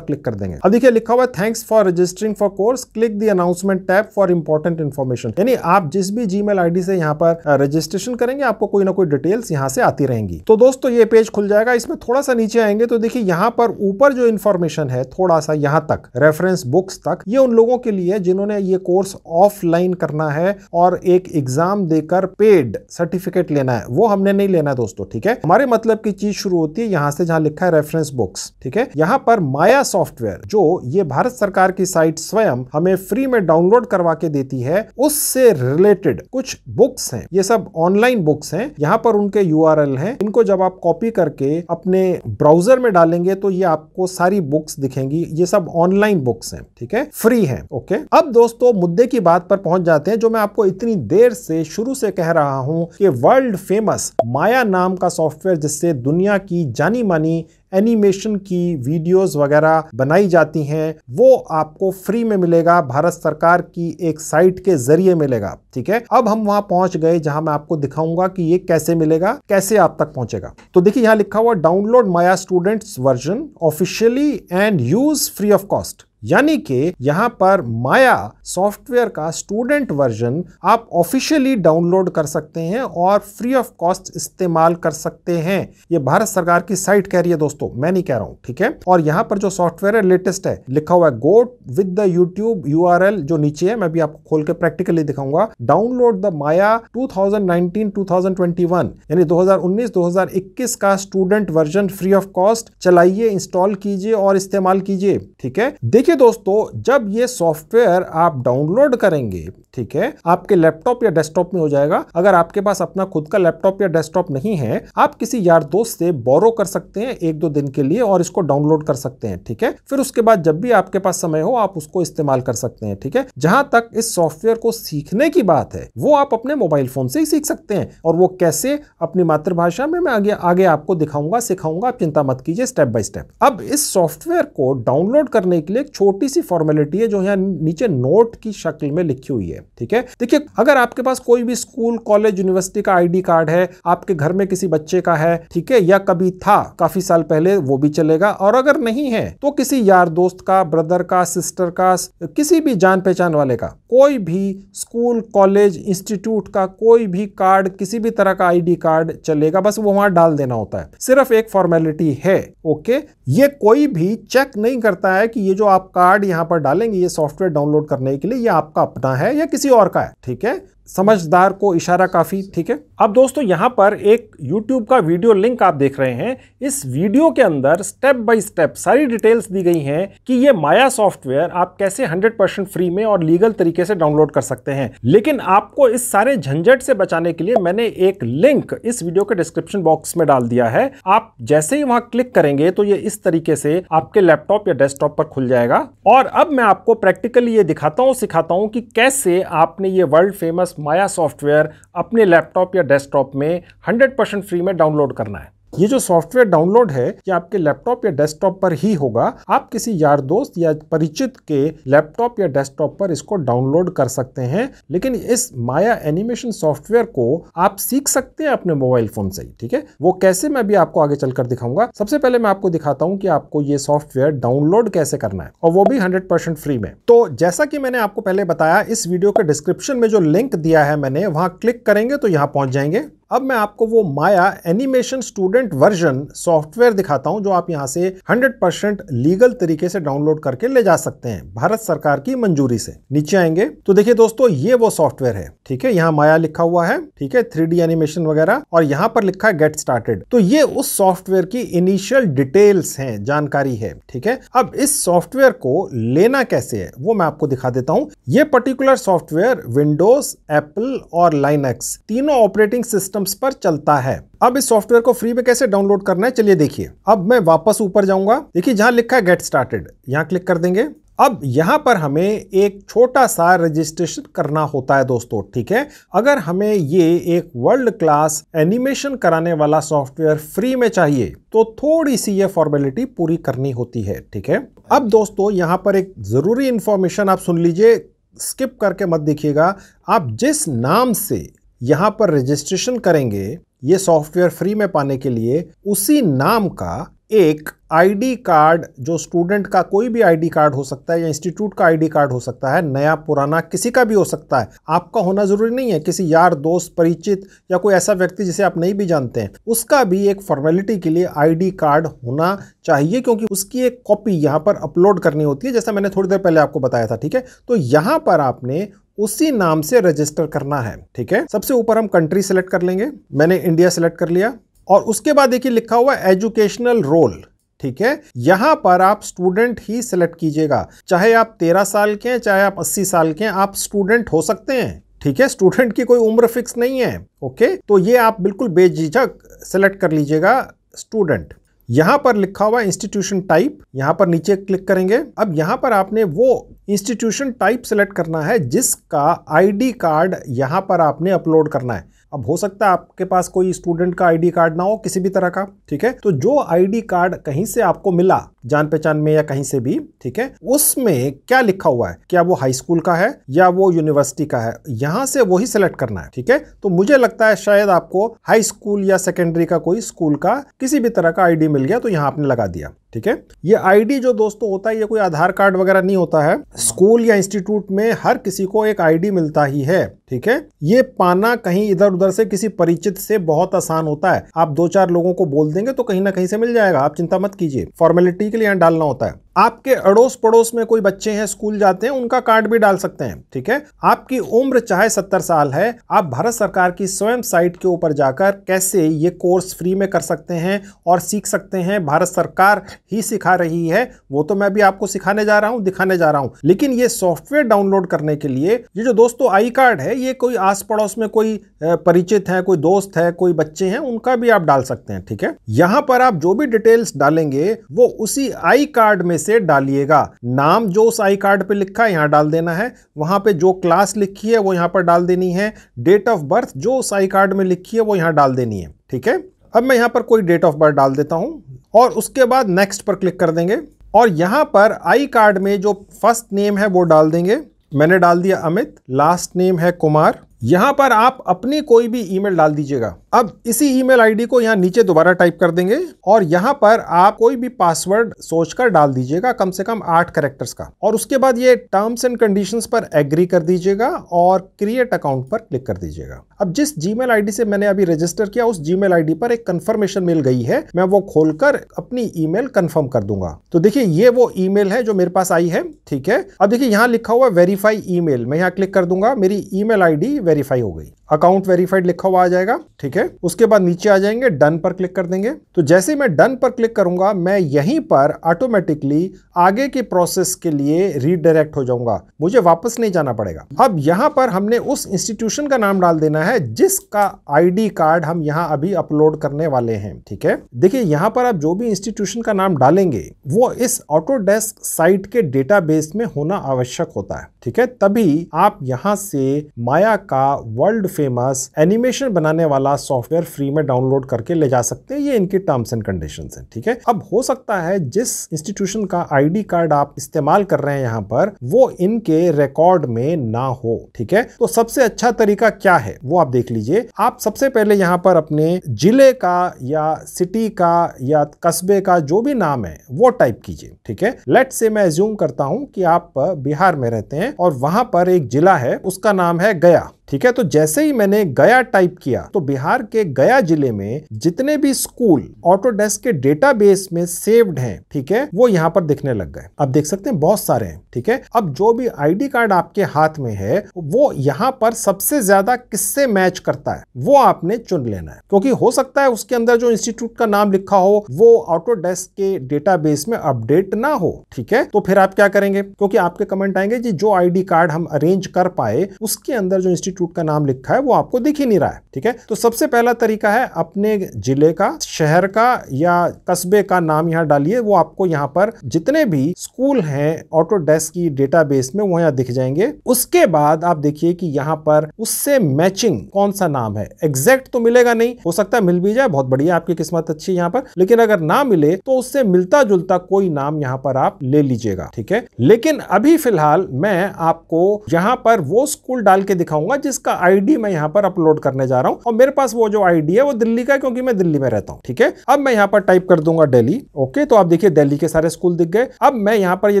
क्लिक कर देंगे। अब देखिए लिखा हुआ thanks for registering for course, click the announcement tab for important information, यानी आप जिस भी जीमेल आईडी से यहाँ पर रजिस्ट्रेशन करेंगे आपको कोई ना कोई डिटेल्स यहाँ से आती रहेंगी। तो दोस्तों ये पेज खुल जाएगा। इसमें थोड़ा सा नीचे आएंगे तो देखिए यहाँ पर ऊपर जो इन्फॉर्मेशन है थोड़ा सा यहाँ तक रेफरेंस बुक्स तक, ये उन लोगों के लिए जिन्होंने ये कोर्स ऑफलाइन करना है और एक एग्जाम देकर पेड सर्टिफिकेट लेना है, वो हमने नहीं लेना है दोस्तों। ठीक है, हमारे मतलब की चीज शुरू होती है यहाँ से जहाँ लिखा है रेफरेंस बुक्स। ठीक है, यहाँ पर माया सॉफ्टवेयर जो ये भारत सरकार की साइट स्वयं हमें फ्री में डाउनलोड करवा के देती है, उससे रिलेटेड कुछ बुक्स हैं, ये सब ऑनलाइन बुक्स हैं। यहाँ पर उनके URL हैं, इनको जब आप कॉपी करके अपने ब्राउजर में डालेंगे तो ये आपको सारी बुक्स दिखेंगी, ये सब ऑनलाइन बुक्स हैं। ठीक है, फ्री हैं। ओके, अब दोस्तों मुद्दे की बात पर पहुंच जाते हैं जो मैं आपको इतनी देर से शुरू से कह रहा हूं कि वर्ल्ड फेमस माया नाम का सॉफ्टवेयर जिससे दुनिया की जानी मानी एनिमेशन की वीडियोस वगैरह बनाई जाती हैं वो आपको फ्री में मिलेगा, भारत सरकार की एक साइट के जरिए मिलेगा। ठीक है, अब हम वहां पहुंच गए जहां मैं आपको दिखाऊंगा कि ये कैसे मिलेगा, कैसे आप तक पहुंचेगा। तो देखिए यहाँ लिखा हुआ download Maya students version officially and use free of cost, यानी कि यहाँ पर माया सॉफ्टवेयर का स्टूडेंट वर्जन आप ऑफिशियली डाउनलोड कर सकते हैं और फ्री ऑफ कॉस्ट इस्तेमाल कर सकते हैं। ये भारत सरकार की साइट कह रही है दोस्तों, मैं नहीं कह रहा हूँ। ठीक है, और यहाँ पर जो सॉफ्टवेयर है लेटेस्ट है, लिखा हुआ है go with the YouTube URL जो नीचे है, मैं भी आपको खोल के प्रैक्टिकली दिखाऊंगा। डाउनलोड द माया 2019-2021 यानी 2019-2021 का student version free of cost, चलाइए, इंस्टॉल कीजिए और इस्तेमाल कीजिए। ठीक है, देखिए दोस्तों जब ये सॉफ्टवेयर आप डाउनलोड करेंगे, ठीक है, आपके लैपटॉप या डेस्कटॉप में हो जाएगा। अगर आपके पास अपना खुद का लैपटॉप या डेस्कटॉप नहीं है, आप किसी यार दोस्त से बोरो कर सकते हैं 1-2 दिन के लिए और इसको डाउनलोड कर सकते हैं। ठीक है, फिर उसके बाद जब भी आपके पास समय हो आप उसको इस्तेमाल कर सकते हैं। ठीक है, जहां तक इस सॉफ्टवेयर को सीखने की बात है वो आप अपने मोबाइल फोन से ही सीख सकते हैं, और वो कैसे अपनी मातृभाषा में मैं आगे आपको दिखाऊंगा, सिखाऊंगा, आप चिंता मत कीजिए, स्टेप बाय स्टेप। अब इस सॉफ्टवेयर को डाउनलोड करने के लिए छोटी सी फॉर्मेलिटी है जो यहाँ नीचे नोट की शक्ल में लिखी हुई है। ठीक है, देखिए अगर आपके पास कोई भी स्कूल कॉलेज यूनिवर्सिटी का आईडी कार्ड है, आपके घर में किसी बच्चे का है, ठीक है, या कभी था काफी साल पहले, वो भी चलेगा। और अगर नहीं है तो किसी यार दोस्त का, ब्रदर का, सिस्टर का, किसी भी जान पहचान वाले का कोई भी स्कूल कॉलेज इंस्टीट्यूट का कोई भी कार्ड, किसी भी तरह का आईडी कार्ड चलेगा, बस वो वहां डाल देना होता है, सिर्फ एक फॉर्मेलिटी है। ओके, ये कोई भी चेक नहीं करता है कि ये जो आप कार्ड यहाँ पर डालेंगे ये सॉफ्टवेयर डाउनलोड करने के लिए ये आपका अपना है या किसी और का है। ठीक है, समझदार को इशारा काफी। ठीक है, अब दोस्तों यहाँ पर एक YouTube का वीडियो लिंक आप देख रहे हैं, इस वीडियो के अंदर स्टेप बाय स्टेप सारी डिटेल्स दी गई हैं कि ये माया सॉफ्टवेयर आप कैसे 100% फ्री में और लीगल तरीके से डाउनलोड कर सकते हैं। लेकिन आपको इस सारे झंझट से बचाने के लिए मैंने एक लिंक इस वीडियो के डिस्क्रिप्शन बॉक्स में डाल दिया है, आप जैसे ही वहां क्लिक करेंगे तो ये इस तरीके से आपके लैपटॉप या डेस्कटॉप पर खुल जाएगा। और अब मैं आपको प्रैक्टिकली ये दिखाता हूँ, सिखाता हूँ कि कैसे आपने ये वर्ल्ड फेमस माया सॉफ्टवेयर अपने लैपटॉप या डेस्कटॉप में 100% फ्री में डाउनलोड करना है। ये जो सॉफ्टवेयर डाउनलोड है ये आपके लैपटॉप या डेस्कटॉप पर ही होगा, आप किसी यार दोस्त या परिचित के लैपटॉप या डेस्कटॉप पर इसको डाउनलोड कर सकते हैं, लेकिन इस माया एनिमेशन सॉफ्टवेयर को आप सीख सकते हैं अपने मोबाइल फोन से ही। ठीक है, वो कैसे मैं भी आपको आगे चलकर दिखाऊंगा। सबसे पहले मैं आपको दिखाता हूँ कि आपको ये सॉफ्टवेयर डाउनलोड कैसे करना है, और वो भी 100% फ्री में। तो जैसा कि मैंने आपको पहले बताया, इस वीडियो के डिस्क्रिप्शन में जो लिंक दिया है मैंने, वहां क्लिक करेंगे तो यहाँ पहुंच जाएंगे। अब मैं आपको वो Maya animation student version software दिखाता हूं जो आप यहां से 100% लीगल तरीके से डाउनलोड करके ले जा सकते हैं भारत सरकार की मंजूरी से। नीचे आएंगे तो देखिए दोस्तों, ये वो सॉफ्टवेयर है, ठीक है। यहाँ माया लिखा हुआ है, ठीक है, 3D एनिमेशन वगैरह, और यहाँ पर लिखा है गेट स्टार्टेड। तो ये उस सॉफ्टवेयर की इनिशियल डिटेल्स हैं, जानकारी है, ठीक है। अब इस सॉफ्टवेयर को लेना कैसे है वो मैं आपको दिखा देता हूँ। ये पर्टिकुलर सॉफ्टवेयर विंडोज, एप्पल और लिनक्स तीनों ऑपरेटिंग सिस्टम्स पर चलता है। अब इस सॉफ्टवेयर को फ्री में कैसे डाउनलोड करना है चलिए देखिए। अब मैं वापस ऊपर जाऊंगा, देखिए जहां लिखा है गेट स्टार्टेड, यहां क्लिक कर देंगे। अब यहाँ पर हमें एक छोटा सा रजिस्ट्रेशन करना होता है दोस्तों, ठीक है। अगर हमें ये एक वर्ल्ड क्लास एनिमेशन कराने वाला सॉफ्टवेयर फ्री में चाहिए तो थोड़ी सी ये फॉर्मेलिटी पूरी करनी होती है, ठीक है। अब दोस्तों यहाँ पर एक ज़रूरी इन्फॉर्मेशन आप सुन लीजिए, स्किप करके मत देखिएगा। आप जिस नाम से यहाँ पर रजिस्ट्रेशन करेंगे ये सॉफ्टवेयर फ्री में पाने के लिए, उसी नाम का एक आईडी कार्ड, जो स्टूडेंट का कोई भी आईडी कार्ड हो सकता है या इंस्टीट्यूट का आईडी कार्ड हो सकता है, नया पुराना किसी का भी हो सकता है, आपका होना जरूरी नहीं है, किसी यार दोस्त परिचित या कोई ऐसा व्यक्ति जिसे आप नहीं भी जानते हैं, उसका भी एक फॉर्मेलिटी के लिए आईडी कार्ड होना चाहिए, क्योंकि उसकी एक कॉपी यहाँ पर अपलोड करनी होती है, जैसा मैंने थोड़ी देर पहले आपको बताया था, ठीक है। तो यहाँ पर आपने उसी नाम से रजिस्टर करना है, ठीक है। सबसे ऊपर हम कंट्री सेलेक्ट कर लेंगे, मैंने इंडिया सेलेक्ट कर लिया, और उसके बाद देखिए लिखा हुआ एजुकेशनल रोल, ठीक है। यहाँ पर आप स्टूडेंट ही सिलेक्ट कीजिएगा, चाहे आप 13 साल के हैं चाहे आप 80 साल के हैं, आप स्टूडेंट हो सकते हैं, ठीक है। स्टूडेंट की कोई उम्र फिक्स नहीं है, ओके। तो ये आप बिल्कुल बेझिझक सिलेक्ट कर लीजिएगा स्टूडेंट। यहाँ पर लिखा हुआ इंस्टीट्यूशन टाइप, यहाँ पर नीचे क्लिक करेंगे। अब यहाँ पर आपने वो इंस्टीट्यूशन टाइप सेलेक्ट करना है जिसका आईडी कार्ड यहाँ पर आपने अपलोड करना है। अब हो सकता है आपके पास कोई स्टूडेंट का आईडी कार्ड ना हो किसी भी तरह का, ठीक है। तो जो आईडी कार्ड कहीं से आपको मिला जान पहचान में या कहीं से भी, ठीक है, उसमें क्या लिखा हुआ है, क्या वो हाई स्कूल का है या वो यूनिवर्सिटी का है, यहाँ से वही सिलेक्ट करना है, ठीक है। तो मुझे लगता है शायद आपको हाई स्कूल या सेकेंडरी का कोई स्कूल का किसी भी तरह का आईडी मिल गया तो यहाँ आपने लगा दिया, ठीक है। ये आईडी जो दोस्तों होता है ये कोई आधार कार्ड वगैरह नहीं होता है, स्कूल या इंस्टीट्यूट में हर किसी को एक आईडी मिलता ही है, ठीक है। ये पाना कहीं इधर उधर से किसी परिचित से बहुत आसान होता है, आप 2-4 लोगों को बोल देंगे तो कहीं ना कहीं से मिल जाएगा, आप चिंता मत कीजिए। फॉर्मेलिटी के लिए यहाँ डालना होता है। आपके अड़ोस पड़ोस में कोई बच्चे हैं स्कूल जाते हैं, उनका कार्ड भी डाल सकते हैं, ठीक है। आपकी उम्र चाहे 70 साल है, आप भारत सरकार की स्वयं साइट के ऊपर जाकर कैसे ये कोर्स फ्री में कर सकते हैं और सीख सकते हैं, भारत सरकार ही सिखा रही है, वो तो मैं अभी आपको सिखाने जा रहा हूँ, दिखाने जा रहा हूँ। लेकिन ये सॉफ्टवेयर डाउनलोड करने के लिए ये जो दोस्तों आई कार्ड है, ये कोई आस पड़ोस में कोई परिचित है, कोई दोस्त है, कोई बच्चे हैं, उनका भी आप डाल सकते हैं, ठीक है। यहाँ पर आप जो भी डिटेल्स डालेंगे वो उसी आई कार्ड में से डालिएगा। नाम जो उस आई कार्ड पे लिखा है यहाँ डाल देना है, वहां पे जो क्लास लिखी है वो यहाँ पर डाल देनी है, डेट ऑफ बर्थ जो उस आई कार्ड में लिखी है वो यहाँ डाल देनी है, ठीक है। अब मैं यहाँ पर कोई डेट ऑफ बर्थ डाल देता हूँ और उसके बाद नेक्स्ट पर क्लिक कर देंगे, और यहाँ पर आई कार्ड में जो फर्स्ट नेम है वो डाल देंगे, मैंने डाल दिया अमित, लास्ट नेम है कुमार। यहाँ पर आप अपनी कोई भी ईमेल डाल दीजिएगा। अब इसी ईमेल आईडी को यहाँ नीचे दोबारा टाइप कर देंगे और यहाँ पर आप कोई भी पासवर्ड सोचकर डाल दीजिएगा, कम से कम 8 कैरेक्टर्स का, और उसके बाद ये टर्म्स एंड कंडीशंस पर एग्री कर दीजिएगा और क्रिएट अकाउंट पर क्लिक कर दीजिएगा। अब जिस जीमेल आईडी से मैंने अभी रजिस्टर किया उस जीमेल आईडी पर एक कंफर्मेशन मिल गई है, मैं वो खोलकर अपनी ईमेल कंफर्म कर दूंगा। तो देखिए ये वो ईमेल है जो मेरे पास आई है, ठीक है। अब देखिए यहाँ लिखा हुआ वेरीफाई ईमेल, मैं यहाँ क्लिक कर दूंगा, मेरी ईमेल आईडी वेरीफाई हो गई, अकाउंट वेरीफाइड लिखा हुआ आ जाएगा, ठीक है। उसके बाद नीचे आ जाएंगे, डन पर क्लिक कर देंगे। तो जैसे मैं डन पर क्लिक करूंगा मैं यहीं पर ऑटोमेटिकली आगे की प्रोसेस के लिए रीडायरेक्ट हो जाऊंगा, मुझे वापस नहीं जाना पड़ेगा। अब यहाँ पर हमने उस इंस्टीट्यूशन का नाम डाल देना है जिसका आईडी कार्ड हम यहाँ अभी अपलोड करने वाले हैं, ठीक है। देखिए यहाँ पर आप जो भी इंस्टीट्यूशन का नाम डालेंगे वो इस ऑटोडेस्क साइट के डेटाबेस में होना आवश्यक होता है, ठीक है। तभी आप यहाँ से माया का वर्ल्ड फेमस एनिमेशन बनाने वाला सॉफ्टवेयर फ्री में डाउनलोड करके ले जा सकते हैं, ये इनकी टर्म्स एंड कंडीशंस हैं, ठीक है। अब हो सकता है जिस इंस्टीट्यूशन का आईडी कार्ड आप इस्तेमाल कर रहे हैं यहाँ पर वो इनके रिकॉर्ड में ना हो, ठीक है। तो सबसे अच्छा तरीका क्या है वो आप देख लीजिए। आप सबसे पहले यहाँ पर अपने जिले का या सिटी का या कस्बे का जो भी नाम है वो टाइप कीजिए, ठीक है। लेट्स से मैं अज्यूम करता हूँ कि आप बिहार में रहते हैं और वहां पर एक जिला है उसका नाम है गया, ठीक है। तो जैसे ही मैंने गया टाइप किया तो बिहार के गया जिले में जितने भी स्कूल ऑटोडेस्क के डेटाबेस में सेव्ड हैं, ठीक है, वो यहाँ पर दिखने लग गए। अब देख सकते हैं बहुत सारे हैं, ठीक है। अब जो भी आईडी कार्ड आपके हाथ में है वो यहाँ पर सबसे ज्यादा किससे मैच करता है वो आपने चुन लेना है, क्योंकि हो सकता है उसके अंदर जो इंस्टीट्यूट का नाम लिखा हो वो ऑटोडेस्क के डेटाबेस में अपडेट ना हो, ठीक है। तो फिर आप क्या करेंगे, क्योंकि आपके कमेंट आएंगे जी जो आईडी कार्ड हम अरेंज कर पाए उसके अंदर जो इंस्टीट्यूट का नाम लिखा है वो आपको दिख ही नहीं रहा है, ठीक है। तो सबसे पहला तरीका है अपने जिले का, शहर का या कस्बे का नाम यहाँ डालिए, वो आपको यहाँ पर जितने भी स्कूल हैं ऑटोडेस्क की डेटाबेस में वो यहाँ दिख जाएंगे। उसके बाद आप देखिए कि यहाँ पर उससे मैचिंग कौन सा नाम है, एग्जैक्ट तो मिलेगा नहीं, हो सकता है मिल भी जाए, बहुत बढ़िया आपकी किस्मत अच्छी यहाँ पर, लेकिन अगर ना मिले तो उससे मिलता जुलता कोई नाम यहाँ पर आप ले लीजिएगा, ठीक है। लेकिन अभी फिलहाल मैं आपको यहाँ पर वो स्कूल डाल के दिखाऊंगा जिसका आईडी मैं यहाँ पर अपलोड करने जा रहा हूँ, और मेरे पास वो जो आईडी है वो दिल्ली का है क्योंकि मैं दिल्ली में रहता हूँ, ठीक है। अब मैं यहाँ पर टाइप कर दूंगा दिल्ली, ओके, तो आप देखिए दिल्ली के सारे स्कूल दिख गए। अब मैं यहाँ पर ये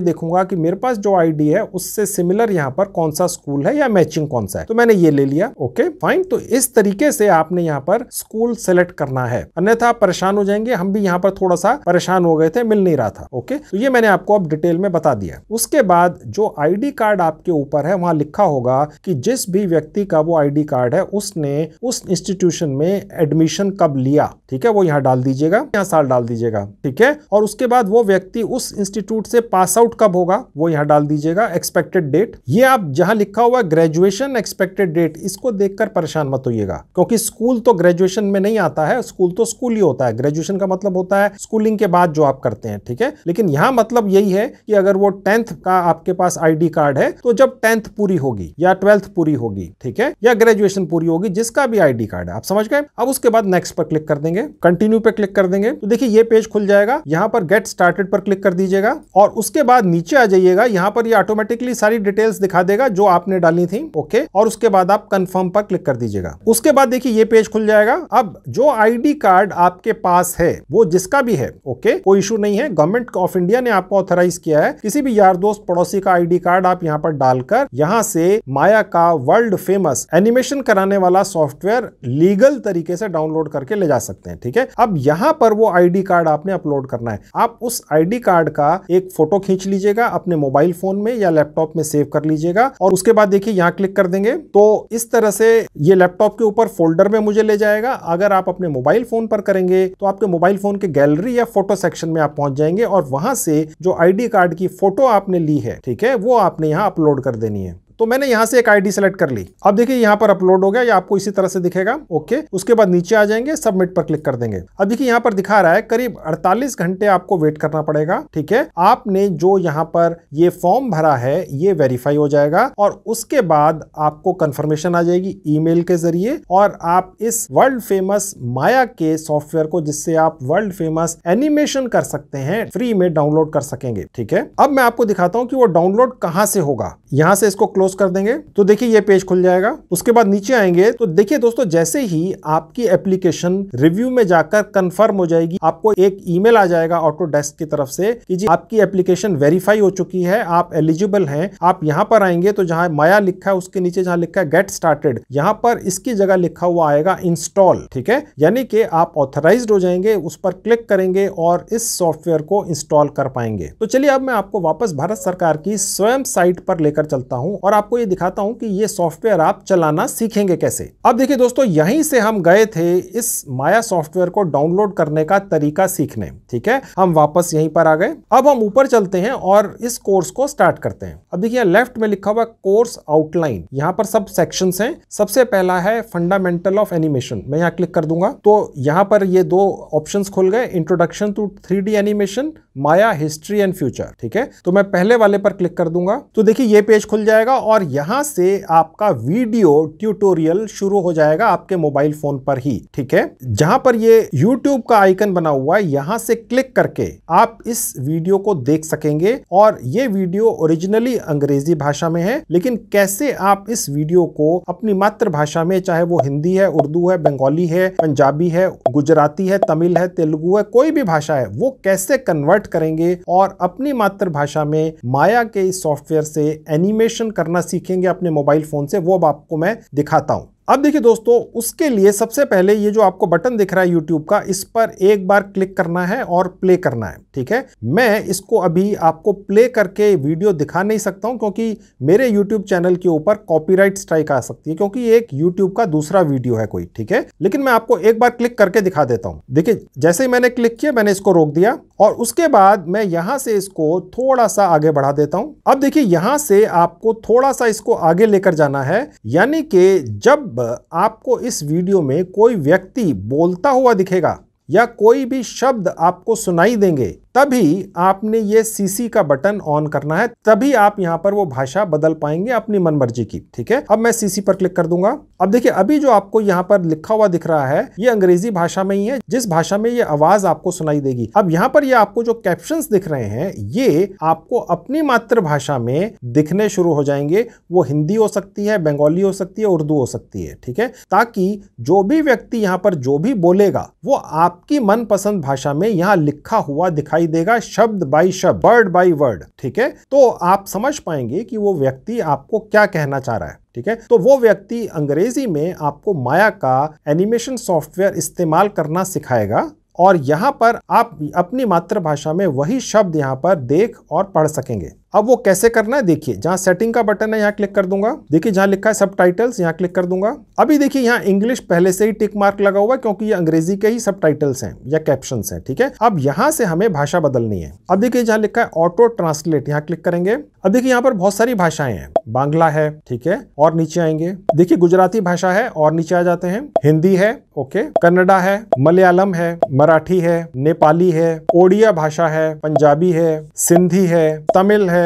देखूंगा कि मेरे पास जो आईडी है उससे सिमिलर यहाँ पर कौन सा स्कूल है या मैचिंग कौन सा है, तो मैंने ये ले लिया, ओके फाइन। तो इस तरीके से आपने यहाँ पर स्कूल सेलेक्ट करना है, अन्यथा आप परेशान हो जाएंगे। हम भी यहाँ पर थोड़ा सा परेशान हो गए थे, मिल नहीं रहा था, ओके। तो ये मैंने आपको अब डिटेल में बता दिया। उसके बाद जो आईडी कार्ड आपके ऊपर है वहां लिखा होगा कि जिस भी व्यक्ति का वो आईडी कार्ड है उसने उस इंस्टीट्यूशन में एडमिशन कब लिया, ठीक है, वो यहाँ डाल दीजिएगा, यहाँ साल डाल दीजिएगा, ठीक है। और उसके बाद वो व्यक्ति उस इंस्टीट्यूट से पास आउट कब होगा वो यहाँ डाल दीजिएगा, एक्सपेक्टेड डेट। ये आप जहां लिखा हुआ ग्रेजुएशन एक्सपेक्टेड डेट, इसको देखकर परेशान मत होइएगा, क्योंकि स्कूल तो ग्रेजुएशन में नहीं आता है, स्कूल तो स्कूल ही होता है, ग्रेजुएशन का मतलब होता है स्कूलिंग के बाद जो आप करते हैं, ठीक है। लेकिन यहाँ मतलब यही है कि अगर वो 10th का आपके पास आईडी कार्ड है तो जब 10th पूरी होगी या 12th पूरी होगी, ठीक है, या ग्रेजुएशन पूरी होगी, जिसका भी आईडी कार्ड है, आप समझ गए। अब उसके बाद नेक्स्ट पर क्लिक कर देंगे, कंटिन्यू पे क्लिक कर देंगे तो देखिए ये पेज खुल जाएगा, यहाँ पर गेट स्टार्टेड पर क्लिक कर दीजिएगा और उसके बाद नीचे आ जाइएगा, यहाँ पर ये ऑटोमेटिकली सारी डिटेल्स दिखा देगा जो आपने डाली थी, ओके, और उसके बाद आप कंफर्म पर क्लिक कर दीजिएगा। उसके बाद देखिए ये पेज खुल जाएगा। अब जो आईडी कार्ड आपके पास है वो जिसका भी है, ओके, कोई इशू नहीं है, गवर्नमेंट ऑफ इंडिया ने आपको ऑथराइज किया है, किसी भी यार दोस्त पड़ोसी का आईडी कार्ड आप यहाँ पर डालकर यहाँ से माया का वर्ल्ड फेमस एनिमेशन कराने वाला सॉफ्टवेयर लीगल तरीके से डाउनलोड करके ले जा सकते हैं, ठीक है। अब यहाँ पर वो आईडी कार्ड आपने अपलोड करना है, आप उस आईडी कार्ड का एक फोटो खींच लीजिएगा अपने मोबाइल फोन में या लैपटॉप में सेव कर लीजिएगा और उसके बाद देखिए यहाँ क्लिक कर देंगे तो इस तरह से ये लैपटॉप के ऊपर फोल्डर में मुझे ले जाएगा। अगर आप अपने मोबाइल फोन पर करेंगे तो आपके मोबाइल फोन के गैलरी या फोटो सेक्शन में आप पहुंच जाएंगे और वहां से जो आईडी कार्ड की फोटो आपने ली है, ठीक है, वो आपने यहाँ अपलोड कर देनी है। तो मैंने यहाँ से एक आईडी सेलेक्ट कर ली, अब देखिए यहाँ पर अपलोड हो गया, ये आपको इसी तरह से दिखेगा, ओके। उसके बाद नीचे आ जाएंगे, सबमिट पर क्लिक कर देंगे। अब देखिए यहाँ पर दिखा रहा है करीब 48 घंटे आपको वेट करना पड़ेगा, ठीक है। आपने जो यहाँ पर ये फॉर्म भरा है ये वेरीफाई हो जाएगा और उसके बाद आपको कंफर्मेशन आ जाएगी ईमेल के जरिए और आप इस वर्ल्ड फेमस माया के सॉफ्टवेयर को, जिससे आप वर्ल्ड फेमस एनिमेशन कर सकते हैं, फ्री में डाउनलोड कर सकेंगे, ठीक है। अब मैं आपको दिखाता हूँ कि वो डाउनलोड कहाँ से होगा। यहाँ से इसको क्लोज कर देंगे तो देखिए ये पेज खुल जाएगा। उसके बाद नीचे आएंगे तो देखिए दोस्तों, जैसे ही आपकी एप्लीकेशन रिव्यू में जाकर कंफर्म हो जाएगी, आपको एक ईमेल आ जाएगा ऑटोडेस्क की तरफ से कि जी आपकी एप्लीकेशन वेरीफाई हो चुकी है, आप एलिजिबल हैं। आप यहां पर आएंगे तो जहां माया लिखा है उसके नीचे जहां लिखा है गेट स्टार्टेड, यहां पर इसकी जगह लिखा हुआ आएगा इंस्टॉल, ठीक है, यानी कि आप ऑथराइज्ड हो जाएंगे, उस पर क्लिक करेंगे और इस सॉफ्टवेयर को इंस्टॉल कर पाएंगे। तो चलिए अब मैं आपको वापस भारत सरकार की स्वयं साइट पर लेकर चलता हूँ और आपको ये दिखाता हूं कि ये सॉफ्टवेयर आप चलाना सीखेंगे कैसे। अब देखिए दोस्तों, यहीं से हम गए थे इस माया सॉफ्टवेयर को डाउनलोड करने का तरीका सीखने, ठीक है, हम वापस यहीं पर आ गए। अब हम ऊपर चलते हैं और इस कोर्स को स्टार्ट करते हैं। अब देखिए लेफ्ट में लिखा हुआ कोर्स आउटलाइन, यहाँ पर सब सेक्शंस हैं। सबसे पहला है फंडामेंटल ऑफ एनिमेशन, मैं यहाँ क्लिक कर दूंगा तो यहाँ पर ये दो ऑप्शन खुल गए, introduction to 3D animation, Maya history and future, ठीक है। तो मैं पहले वाले पर क्लिक कर दूंगा तो देखिए ये पेज खुल जाएगा और यहाँ से आपका वीडियो ट्यूटोरियल शुरू हो जाएगा आपके मोबाइल फोन पर ही, ठीक है। जहां पर ये YouTube का आइकन बना हुआ है यहाँ से क्लिक करके आप इस वीडियो को देख सकेंगे और ये वीडियो ओरिजिनली अंग्रेजी भाषा में है, लेकिन कैसे आप इस वीडियो को अपनी मातृभाषा में, चाहे वो हिंदी है, उर्दू है, बंगाली है, पंजाबी है, गुजराती है, तमिल है, तेलुगु है, कोई भी भाषा है, वो कैसे कन्वर्ट करेंगे और अपनी मातृभाषा में माया के इस सॉफ्टवेयर से एनिमेशन करना करना सीखेंगे अपने मोबाइल फ़ोन से, वो अब आपको मैं दिखाता हूँ। अब देखिए दोस्तों, उसके लिए सबसे पहले ये जो आपको बटन दिख रहा है YouTube का, इस पर एक बार क्लिक करना है और प्ले करना है। ठीक है, मैं इसको अभी आपको प्ले करके वीडियो दिखा नहीं सकता हूं क्योंकि मेरे YouTube चैनल के ऊपर कॉपीराइट स्ट्राइक आ सकती है, क्योंकि ये एक YouTube का दूसरा वीडियो है कोई। ठीक है, लेकिन मैं आपको एक बार क्लिक करके दिखा देता हूँ। देखिए, जैसे ही मैंने क्लिक किया मैंने इसको रोक दिया और उसके बाद मैं यहाँ से इसको थोड़ा सा आगे बढ़ा देता हूँ। अब देखिए, यहाँ से आपको थोड़ा सा इसको आगे लेकर जाना है, यानी कि जब आपको इस वीडियो में कोई व्यक्ति बोलता हुआ दिखेगा या कोई भी शब्द आपको सुनाई देंगे, तभी आपने ये सीसी का बटन ऑन करना है, तभी आप यहाँ पर वो भाषा बदल पाएंगे अपनी मनमर्जी की। ठीक है, अब मैं सीसी पर क्लिक कर दूंगा। अब देखिए, अभी जो आपको यहाँ पर लिखा हुआ दिख रहा है ये अंग्रेजी भाषा में ही है, जिस भाषा में ये आवाज आपको सुनाई देगी। अब यहाँ पर ये आपको जो कैप्शंस दिख रहे हैं ये आपको अपनी मातृभाषा में दिखने शुरू हो जाएंगे। वो हिंदी हो सकती है, बंगाली हो सकती है, उर्दू हो सकती है। ठीक है, ताकि जो भी व्यक्ति यहाँ पर जो भी बोलेगा वो आपकी मनपसंद भाषा में यहाँ लिखा हुआ दिखाई देगा, शब्द बाय शब्द, वर्ड बाय वर्ड। ठीक है, तो आप समझ पाएंगे कि वो व्यक्ति आपको क्या कहना चाह रहा है। ठीक है, तो वो व्यक्ति अंग्रेजी में आपको माया का एनिमेशन सॉफ्टवेयर इस्तेमाल करना सिखाएगा और यहाँ पर आप अपनी मातृभाषा में वही शब्द यहाँ पर देख और पढ़ सकेंगे। अब वो कैसे करना है, देखिए जहाँ सेटिंग का बटन है यहाँ क्लिक कर दूंगा। देखिए जहाँ लिखा है सबटाइटल्स, यहाँ क्लिक कर दूंगा। अभी देखिए यहाँ इंग्लिश पहले से ही टिक मार्क लगा हुआ है क्योंकि ये अंग्रेजी के ही सबटाइटल्स हैं या कैप्शंस हैं। ठीक है, अब यहाँ से हमें भाषा बदलनी है। अब देखिए जहाँ लिखा है ऑटो ट्रांसलेट, यहाँ क्लिक करेंगे। अब देखिए यहाँ पर बहुत सारी भाषाएं हैं, बांग्ला है, ठीक है, और नीचे आएंगे। देखिए गुजराती भाषा है और नीचे आ जाते हैं, हिंदी है, ओके, कन्नडा है, मलयालम है, मराठी है, नेपाली है, ओडिया भाषा है, पंजाबी है, सिंधी है, तमिल है,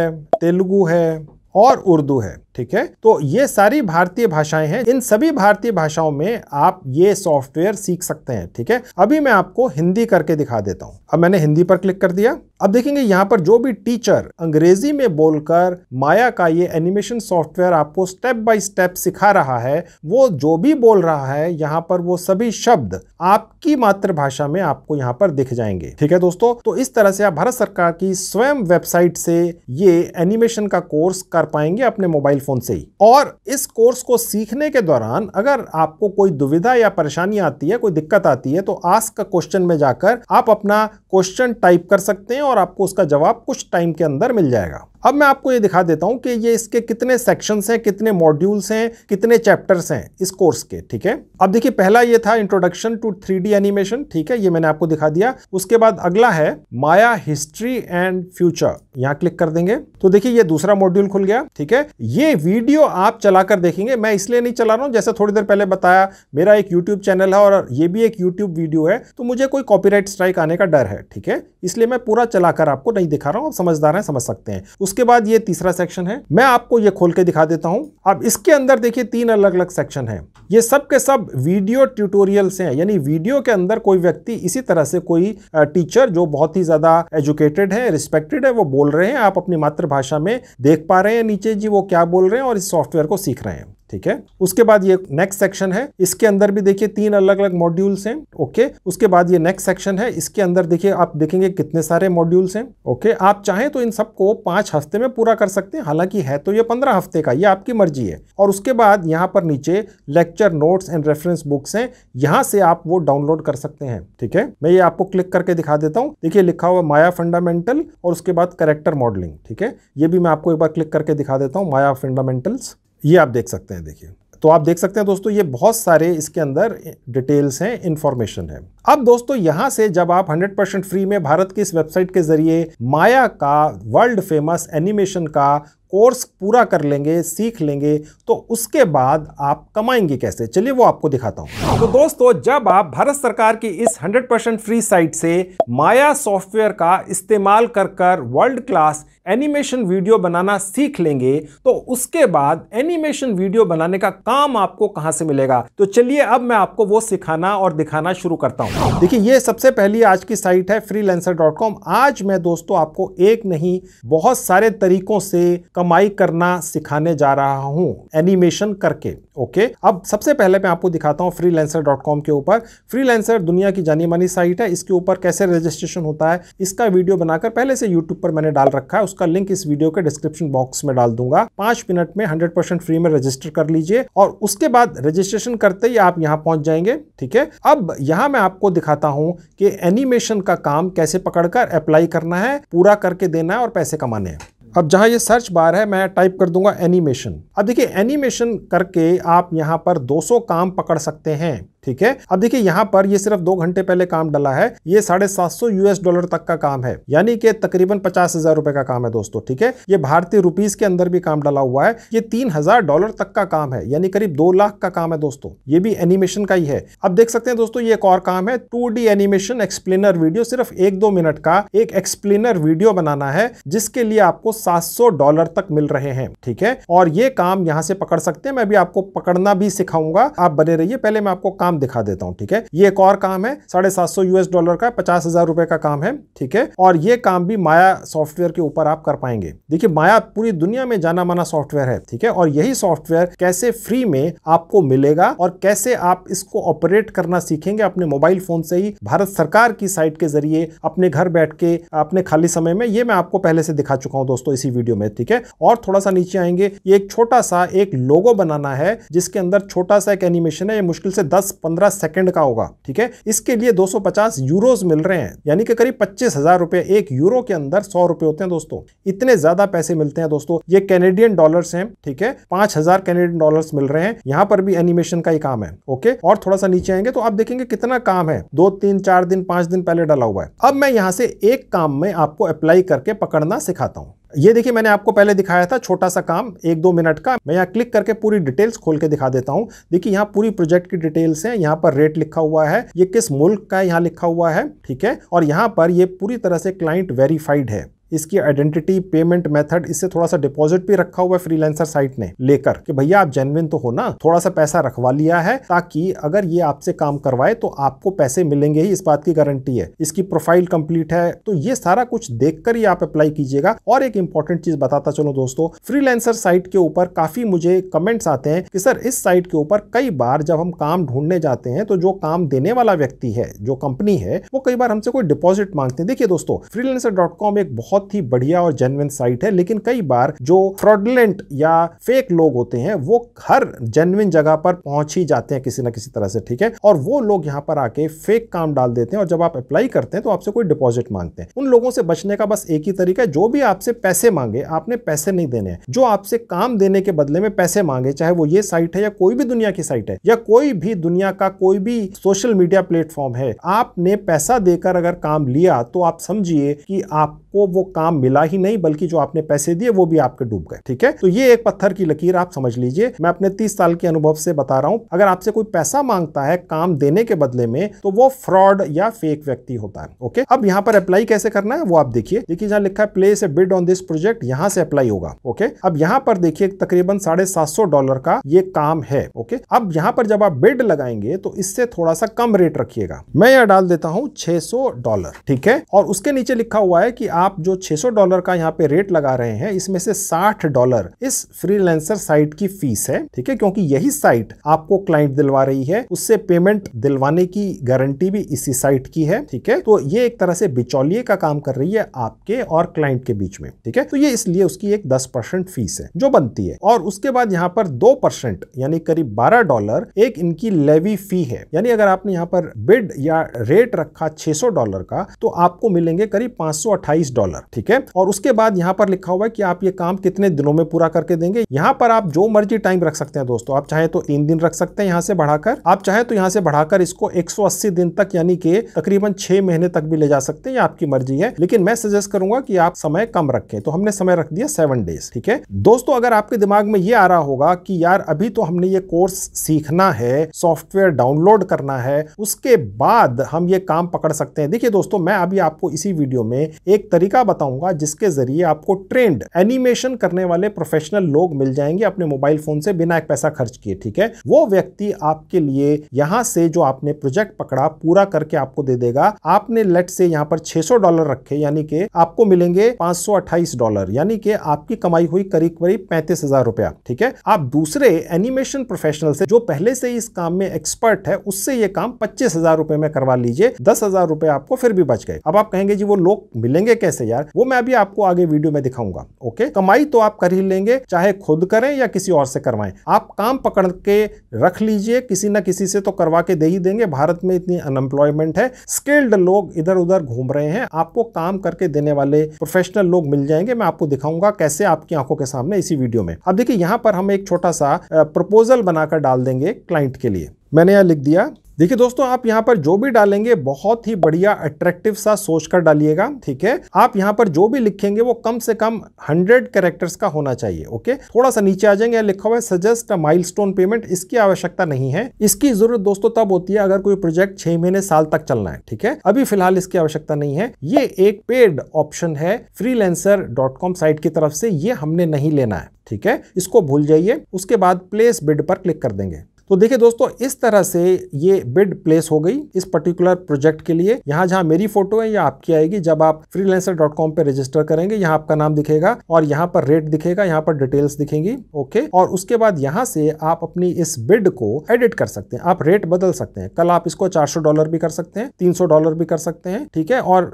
तेलुगु है और उर्दू है। ठीक है, तो ये सारी भारतीय भाषाएं हैं। इन सभी भारतीय भाषाओं में आप ये सॉफ्टवेयर सीख सकते हैं। ठीक है, अभी मैं आपको हिंदी करके दिखा देता हूं। अब मैंने हिंदी पर क्लिक कर दिया। अब देखेंगे यहाँ पर जो भी टीचर अंग्रेजी में बोलकर माया का ये एनिमेशन सॉफ्टवेयर आपको स्टेप बाय स्टेप सिखा रहा है, वो जो भी बोल रहा है यहाँ पर वो सभी शब्द आपकी मातृभाषा में आपको यहाँ पर दिख जाएंगे। ठीक है दोस्तों, तो इस तरह से आप भारत सरकार की स्वयं वेबसाइट से ये एनिमेशन का कोर्स कर पाएंगे अपने मोबाइल फोन से ही। और इस कोर्स को सीखने के दौरान अगर आपको कोई दुविधा या परेशानी आती है, कोई दिक्कत आती है, तो आस्क का क्वेश्चन में जाकर आप अपना क्वेश्चन टाइप कर सकते हैं और आपको उसका जवाब कुछ टाइम के अंदर मिल जाएगा। अब मैं आपको ये दिखा देता हूं कि ये इसके कितने सेक्शंस हैं, कितने मॉड्यूल्स हैं, कितने चैप्टर्स हैं इस कोर्स के। ठीक है, अब देखिए पहला ये था इंट्रोडक्शन टू 3D एनिमेशन। ठीक है, ये मैंने आपको दिखा दिया। उसके बाद अगला है माया हिस्ट्री एंड फ्यूचर, यहाँ क्लिक कर देंगे तो देखिए ये दूसरा मॉड्यूल खुल गया। ठीक है, ये वीडियो आप चलाकर देखेंगे, मैं इसलिए नहीं चला रहा हूँ, जैसे थोड़ी देर पहले बताया मेरा एक यूट्यूब चैनल है और ये भी एक यूट्यूब वीडियो है, तो मुझे कोई कॉपीराइट स्ट्राइक आने का डर है। ठीक है, इसलिए मैं पूरा चलाकर आपको नहीं दिखा रहा हूँ, आप समझदार हैं, समझ सकते हैं। उसके बाद ये तीसरा सेक्शन है, मैं आपको ये खोल के दिखा देता हूं। अब इसके अंदर देखिए तीन अलग अलग सेक्शन हैं, ये सब के सब वीडियो ट्यूटोरियल्स हैं, यानी वीडियो के अंदर कोई व्यक्ति इसी तरह से कोई टीचर जो बहुत ही ज्यादा एजुकेटेड है, रिस्पेक्टेड है, वो बोल रहे हैं, आप अपनी मातृभाषा में देख पा रहे हैं नीचे जी वो क्या बोल रहे हैं और इस सॉफ्टवेयर को सीख रहे हैं। ठीक है, उसके बाद ये नेक्स्ट सेक्शन है, इसके अंदर भी देखिए तीन अलग अलग मॉड्यूल्स हैं। ओके, उसके बाद ये नेक्स्ट सेक्शन है, इसके अंदर देखिए आप देखेंगे कितने सारे मॉड्यूल्स हैं। ओके, आप चाहें तो इन सबको 5 हफ्ते में पूरा कर सकते हैं, हालांकि है तो ये 15 हफ्ते का, ये आपकी मर्जी है। और उसके बाद यहाँ पर नीचे lecture notes and reference books हैं, यहाँ से आप वो डाउनलोड कर सकते हैं। ठीक है, मैं ये आपको क्लिक करके दिखा देता हूँ। देखिए लिखा हुआ माया फंडामेंटल और उसके बाद कैरेक्टर मॉडलिंग। ठीक है, ये भी मैं आपको एक बार क्लिक करके दिखा देता हूँ, माया फंडामेंटल्स, ये आप देख सकते हैं। देखिए, तो आप देख सकते हैं दोस्तों ये बहुत सारे इसके अंदर डिटेल्स हैं, इन्फॉर्मेशन है। अब दोस्तों यहाँ से जब आप 100% फ्री में भारत की इस वेबसाइट के जरिए माया का वर्ल्ड फेमस एनिमेशन का कोर्स पूरा कर लेंगे, सीख लेंगे, तो उसके बाद आप कमाएंगे कैसे, चलिए वो आपको दिखाता हूँ। तो दोस्तों जब आप भारत सरकार की इस 100% फ्री साइट से माया सॉफ्टवेयर का इस्तेमाल कर वर्ल्ड क्लास एनिमेशन वीडियो बनाना सीख लेंगे, तो उसके बाद एनिमेशन वीडियो बनाने का काम आपको कहाँ से मिलेगा, तो चलिए अब मैं आपको वो सिखाना और दिखाना शुरू करता हूँ। देखिए ये सबसे पहली आज की साइट है freelancer.com। आज मैं दोस्तों आपको एक नहीं बहुत सारे तरीकों से कमाई करना सिखाने जा रहा हूँ एनिमेशन करके। ओके, अब सबसे पहले मैं आपको दिखाता हूँ freelancer.com के ऊपर। फ्रीलांसर दुनिया की जानी मानी साइट है, इसके ऊपर कैसे रजिस्ट्रेशन होता है इसका वीडियो बनाकर पहले से यूट्यूब पर मैंने डाल रखा है, उसका लिंक इस वीडियो के डिस्क्रिप्शन बॉक्स में डाल दूंगा। 5 मिनट में 100% फ्री में रजिस्टर कर लीजिए और उसके बाद रजिस्ट्रेशन करते ही आप यहाँ पहुंच जाएंगे। ठीक है, अब यहाँ मैं आपको दिखाता हूँ कि एनिमेशन का काम कैसे पकड़कर अप्लाई करना है, पूरा करके देना है और पैसे कमाने हैं। अब जहाँ ये सर्च बार है मैं टाइप कर दूंगा एनिमेशन। अब देखिए एनिमेशन करके आप यहाँ पर 200 काम पकड़ सकते हैं। ठीक है, अब देखिए यहाँ पर ये सिर्फ 2 घंटे पहले काम डला है, ये $750 तक का काम है, यानी कि तकरीबन 50,000 रुपए का काम है दोस्तों। ठीक है, ये भारतीय रुपीस के अंदर भी काम डला हुआ है, ये $3,000 तक का काम है, यानी करीब 2 लाख का काम है दोस्तों, ये भी एनिमेशन का ही है। अब देख सकते हैं दोस्तों ये एक और काम है, 2D एनिमेशन एक्सप्लेनर वीडियो, सिर्फ 1-2 मिनट का एक एक्सप्लेनर वीडियो बनाना है, जिसके लिए आपको $700 तक मिल रहे हैं। ठीक है, और ये काम यहाँ से पकड़ सकते हैं, मैं भी आपको पकड़ना भी सिखाऊंगा, आप बने रहिए। पहले मैं आपको काम दिखा देता हूं। ठीक है, ये एक और काम है $750 का, 50,000 रुपए का काम है। ठीक है, और ये काम भी माया सॉफ्टवेयर के ऊपर आप कर पाएंगे। देखिए माया पूरी दुनिया में जाना माना सॉफ्टवेयर है। ठीक है, और यही सॉफ्टवेयर कैसे फ्री में आपको मिलेगा और कैसे आप इसको ऑपरेट करना सीखेंगे अपने मोबाइल फोन से ही, भारत सरकार की साइट के जरिए, अपने घर बैठ के, अपने खाली समय में, ये मैं आपको पहले से दिखा चुका हूं दोस्तों इसी वीडियो में। ठीक है, और थोड़ा सा नीचे आएंगे, ये एक छोटा सा एक लोगो बनाना है जिसके अंदर छोटा सा एक एनिमेशन है, ये मुश्किल से 10-15 सेकंड का होगा। ठीक है, इसके लिए 250 यूरोज मिल रहे हैं, यानी कि करीब 25,000 रुपए, 1 यूरो के अंदर 100 रुपए होते हैं दोस्तों, इतने ज्यादा पैसे मिलते हैं दोस्तों। ये कैनेडियन डॉलर्स हैं। ठीक है, 5,000 कैनेडियन डॉलर्स मिल रहे हैं, यहाँ पर भी एनिमेशन का ही काम है। ओके, और थोड़ा सा नीचे आएंगे तो आप देखेंगे कितना काम है, 2-3-4-5 दिन पहले डाला हुआ है। अब मैं यहाँ से एक काम में आपको अप्लाई करके पकड़ना सिखाता हूँ। ये देखिए मैंने आपको पहले दिखाया था छोटा सा काम 1-2 मिनट का, मैं यहाँ क्लिक करके पूरी डिटेल्स खोल के दिखा देता हूँ। देखिए यहाँ पूरी प्रोजेक्ट की डिटेल्स हैं, यहाँ पर रेट लिखा हुआ है, ये किस मुल्क का यहाँ लिखा हुआ है। ठीक है, और यहाँ पर ये पूरी तरह से क्लाइंट वेरीफाइड है, इसकी आइडेंटिटी, पेमेंट मेथड, इससे थोड़ा सा डिपॉजिट भी रखा हुआ है फ्रीलांसर साइट ने लेकर कि भैया आप जेन्युइन तो हो ना, थोड़ा सा पैसा रखवा लिया है ताकि अगर ये आपसे काम करवाए तो आपको पैसे मिलेंगे ही, इस बात की गारंटी है। इसकी प्रोफाइल कंप्लीट है, तो ये सारा कुछ देखकर ही आप अप्लाई कीजिएगा। और एक इंपॉर्टेंट चीज बताता चलो दोस्तों, फ्रीलांसर साइट के ऊपर काफी मुझे कमेंट्स आते हैं कि सर इस साइट के ऊपर कई बार जब हम काम ढूंढने जाते हैं तो जो काम देने वाला व्यक्ति है, जो कंपनी है, वो कई बार हमसे कोई डिपॉजिट मांगते हैं। देखिए दोस्तों freelancer.com एक बहुत ही बढ़िया और जेन्युइन साइट है, लेकिन कई बार जो फ्रॉडलेंट या फेक लोग होते हैं वो हर जेन्युइन जगह पर पहुंच ही जाते हैं किसी ना किसी तरह से। ठीक है, और वो लोग यहाँ पर आके फेक काम डाल देते हैं और जब आप अप्लाई करते हैं तो आपसे कोई डिपॉजिट मांगते हैं। उन लोगों से बचने का बस एक ही तरीका है, जो भी आपसे पैसे मांगे आपने पैसे नहीं देने, जो आपसे काम देने के बदले में पैसे मांगे, चाहे वो ये साइट है या कोई भी दुनिया की साइट है या कोई भी दुनिया का कोई भी सोशल मीडिया प्लेटफॉर्म है, आपने पैसा देकर अगर काम लिया तो आप समझिए कि आपको वो काम मिला ही नहीं, बल्कि जो आपने पैसे दिए वो भी आपके डूब गए। ठीक है, तो ये एक पत्थर की लकीर आप समझ लीजिए, मैं अपने 30 साल के अनुभव से बता रहा हूं। अगर आपसे कोई पैसा मांगता है काम देने के बदले में तो वो फ्रॉड या फेक व्यक्ति होता है। ओके, अब यहाँ पर अप्लाई कैसे करना है वो आप देखिए। देखिए जहाँ लिखा है place a bid on this project, यहाँ से अप्लाई होगा। ओके, अब यहाँ पर देखिए तकरीबन $750 का ये काम है। ओके, अब यहाँ पर जब आप बिड लगाएंगे तो इससे थोड़ा सा कम रेट रखिएगा, मैं यहाँ डाल देता हूँ $600। ठीक है, और उसके नीचे लिखा हुआ है कि आप जो $600 का यहाँ पे रेट लगा रहे हैं इसमें से $60 इस फ्रीलांसर साइट की फीस है। ठीक है, क्योंकि यही साइट आपको क्लाइंट दिलवा रही है, उससे पेमेंट दिलवाने की गारंटी भी इसी साइट की है। ठीक है, तो ये एक तरह से बिचौलिए का काम कर रही है आपके और क्लाइंट के बीच में। ठीक है, तो ये इसलिए उसकी एक 10% फीस है जो बनती है, और उसके बाद यहाँ पर 2% यानी करीब $12 एक इनकी लेवी फी है, यानी अगर आपने यहाँ पर बिड या रेट रखा $600 का तो आपको मिलेंगे करीब $528। ठीक है, और उसके बाद यहाँ पर लिखा हुआ है कि आप ये काम कितने दिनों में पूरा करके देंगे। यहाँ पर आप जो मर्जी टाइम रख सकते हैं दोस्तों, आप चाहे तो 3 दिन रख सकते हैं, यहाँ से बढ़ाकर आप चाहे तो यहाँ से बढ़ाकर इसको 180 दिन तक यानी कि तकरीबन 6 महीने तक भी ले जा सकते हैं, ये आपकी मर्जी है, लेकिन मैं सजेस्ट करूंगा कि आप समय कम रखें। तो हमने समय रख दिया 7 डेज। ठीक है दोस्तों, अगर आपके दिमाग में ये आ रहा होगा कि यार अभी तो हमने ये कोर्स सीखना है, सॉफ्टवेयर डाउनलोड करना है, उसके बाद हम ये काम पकड़ सकते हैं। देखिए दोस्तों, मैं अभी आपको इसी वीडियो में एक तरीका बताऊंगा जिसके जरिए आपको ट्रेंड एनिमेशन करने वाले प्रोफेशनल लोग मिल जाएंगे अपने मोबाइल फोन से बिना एक पैसा खर्च किए। ठीक है, वो व्यक्ति आपके लिए यहां से जो आपने प्रोजेक्ट पकड़ा पूरा करके आपको दे देगा। आपने लेट से यहां पर $600 रखे, यानी कि आपको मिलेंगे $528, यानी कि आपकी कमाई हुई करीब करीब ₹35,000। ठीक है, आप दूसरे एनिमेशन प्रोफेशनल से जो पहले से इस काम में एक्सपर्ट है उससे ये काम ₹25,000 में करवा लीजिए, ₹10,000 आपको फिर भी बच गए। अब आप कहेंगे जी वो लोग मिलेंगे कैसे यार, वो मैं अभी आपको आगे वीडियो में दिखाऊंगा। ओके, कमाई तो आप कर ही लेंगे, चाहे खुद करें या किसी और से करवाएं। आप काम पकड़ के रख लीजिए, किसी ना किसी से तो करवा के दे ही देंगे। भारत में इतनी अनएम्प्लॉयमेंट है, स्किल्ड लोग इधर उधर घूम रहे हैं, आपको काम करके देने वाले प्रोफेशनल लोग मिल जाएंगे। मैं आपको दिखाऊंगा कैसे आपकी आंखों के सामने इसी वीडियो में। अब देखिए यहाँ पर हम एक छोटा सा प्रपोजल बनाकर डाल देंगे क्लाइंट के लिए। मैंने यहाँ लिख दिया, देखिए दोस्तों आप यहाँ पर जो भी डालेंगे बहुत ही बढ़िया अट्रैक्टिव सा सोच कर डालिएगा। ठीक है, आप यहाँ पर जो भी लिखेंगे वो कम से कम 100 कैरेक्टर्स का होना चाहिए। ओके, थोड़ा सा नीचे आ जाएंगे, लिखा हुआ है सजेस्ट माइलस्टोन पेमेंट, इसकी आवश्यकता नहीं है। इसकी जरूरत दोस्तों तब होती है अगर कोई प्रोजेक्ट 6 महीने साल तक चलना है। ठीक है, अभी फिलहाल इसकी आवश्यकता नहीं है। ये एक पेड ऑप्शन है freelancer.com साइट की तरफ से, ये हमने नहीं लेना है। ठीक है, इसको भूल जाइए। उसके बाद प्लेस बिड पर क्लिक कर देंगे। तो देखिए दोस्तों इस तरह से ये बिड प्लेस हो गई इस पर्टिकुलर प्रोजेक्ट के लिए। यहाँ जहाँ मेरी फोटो है या आपकी आएगी, जब आप freelancer.com पे रजिस्टर करेंगे यहाँ आपका नाम दिखेगा और यहाँ पर रेट दिखेगा, यहाँ पर डिटेल्स दिखेंगी। ओके, और उसके बाद यहाँ से आप अपनी इस बिड को एडिट कर सकते हैं, आप रेट बदल सकते हैं। कल आप इसको $400 भी कर सकते हैं, $300 भी कर सकते हैं। ठीक है, और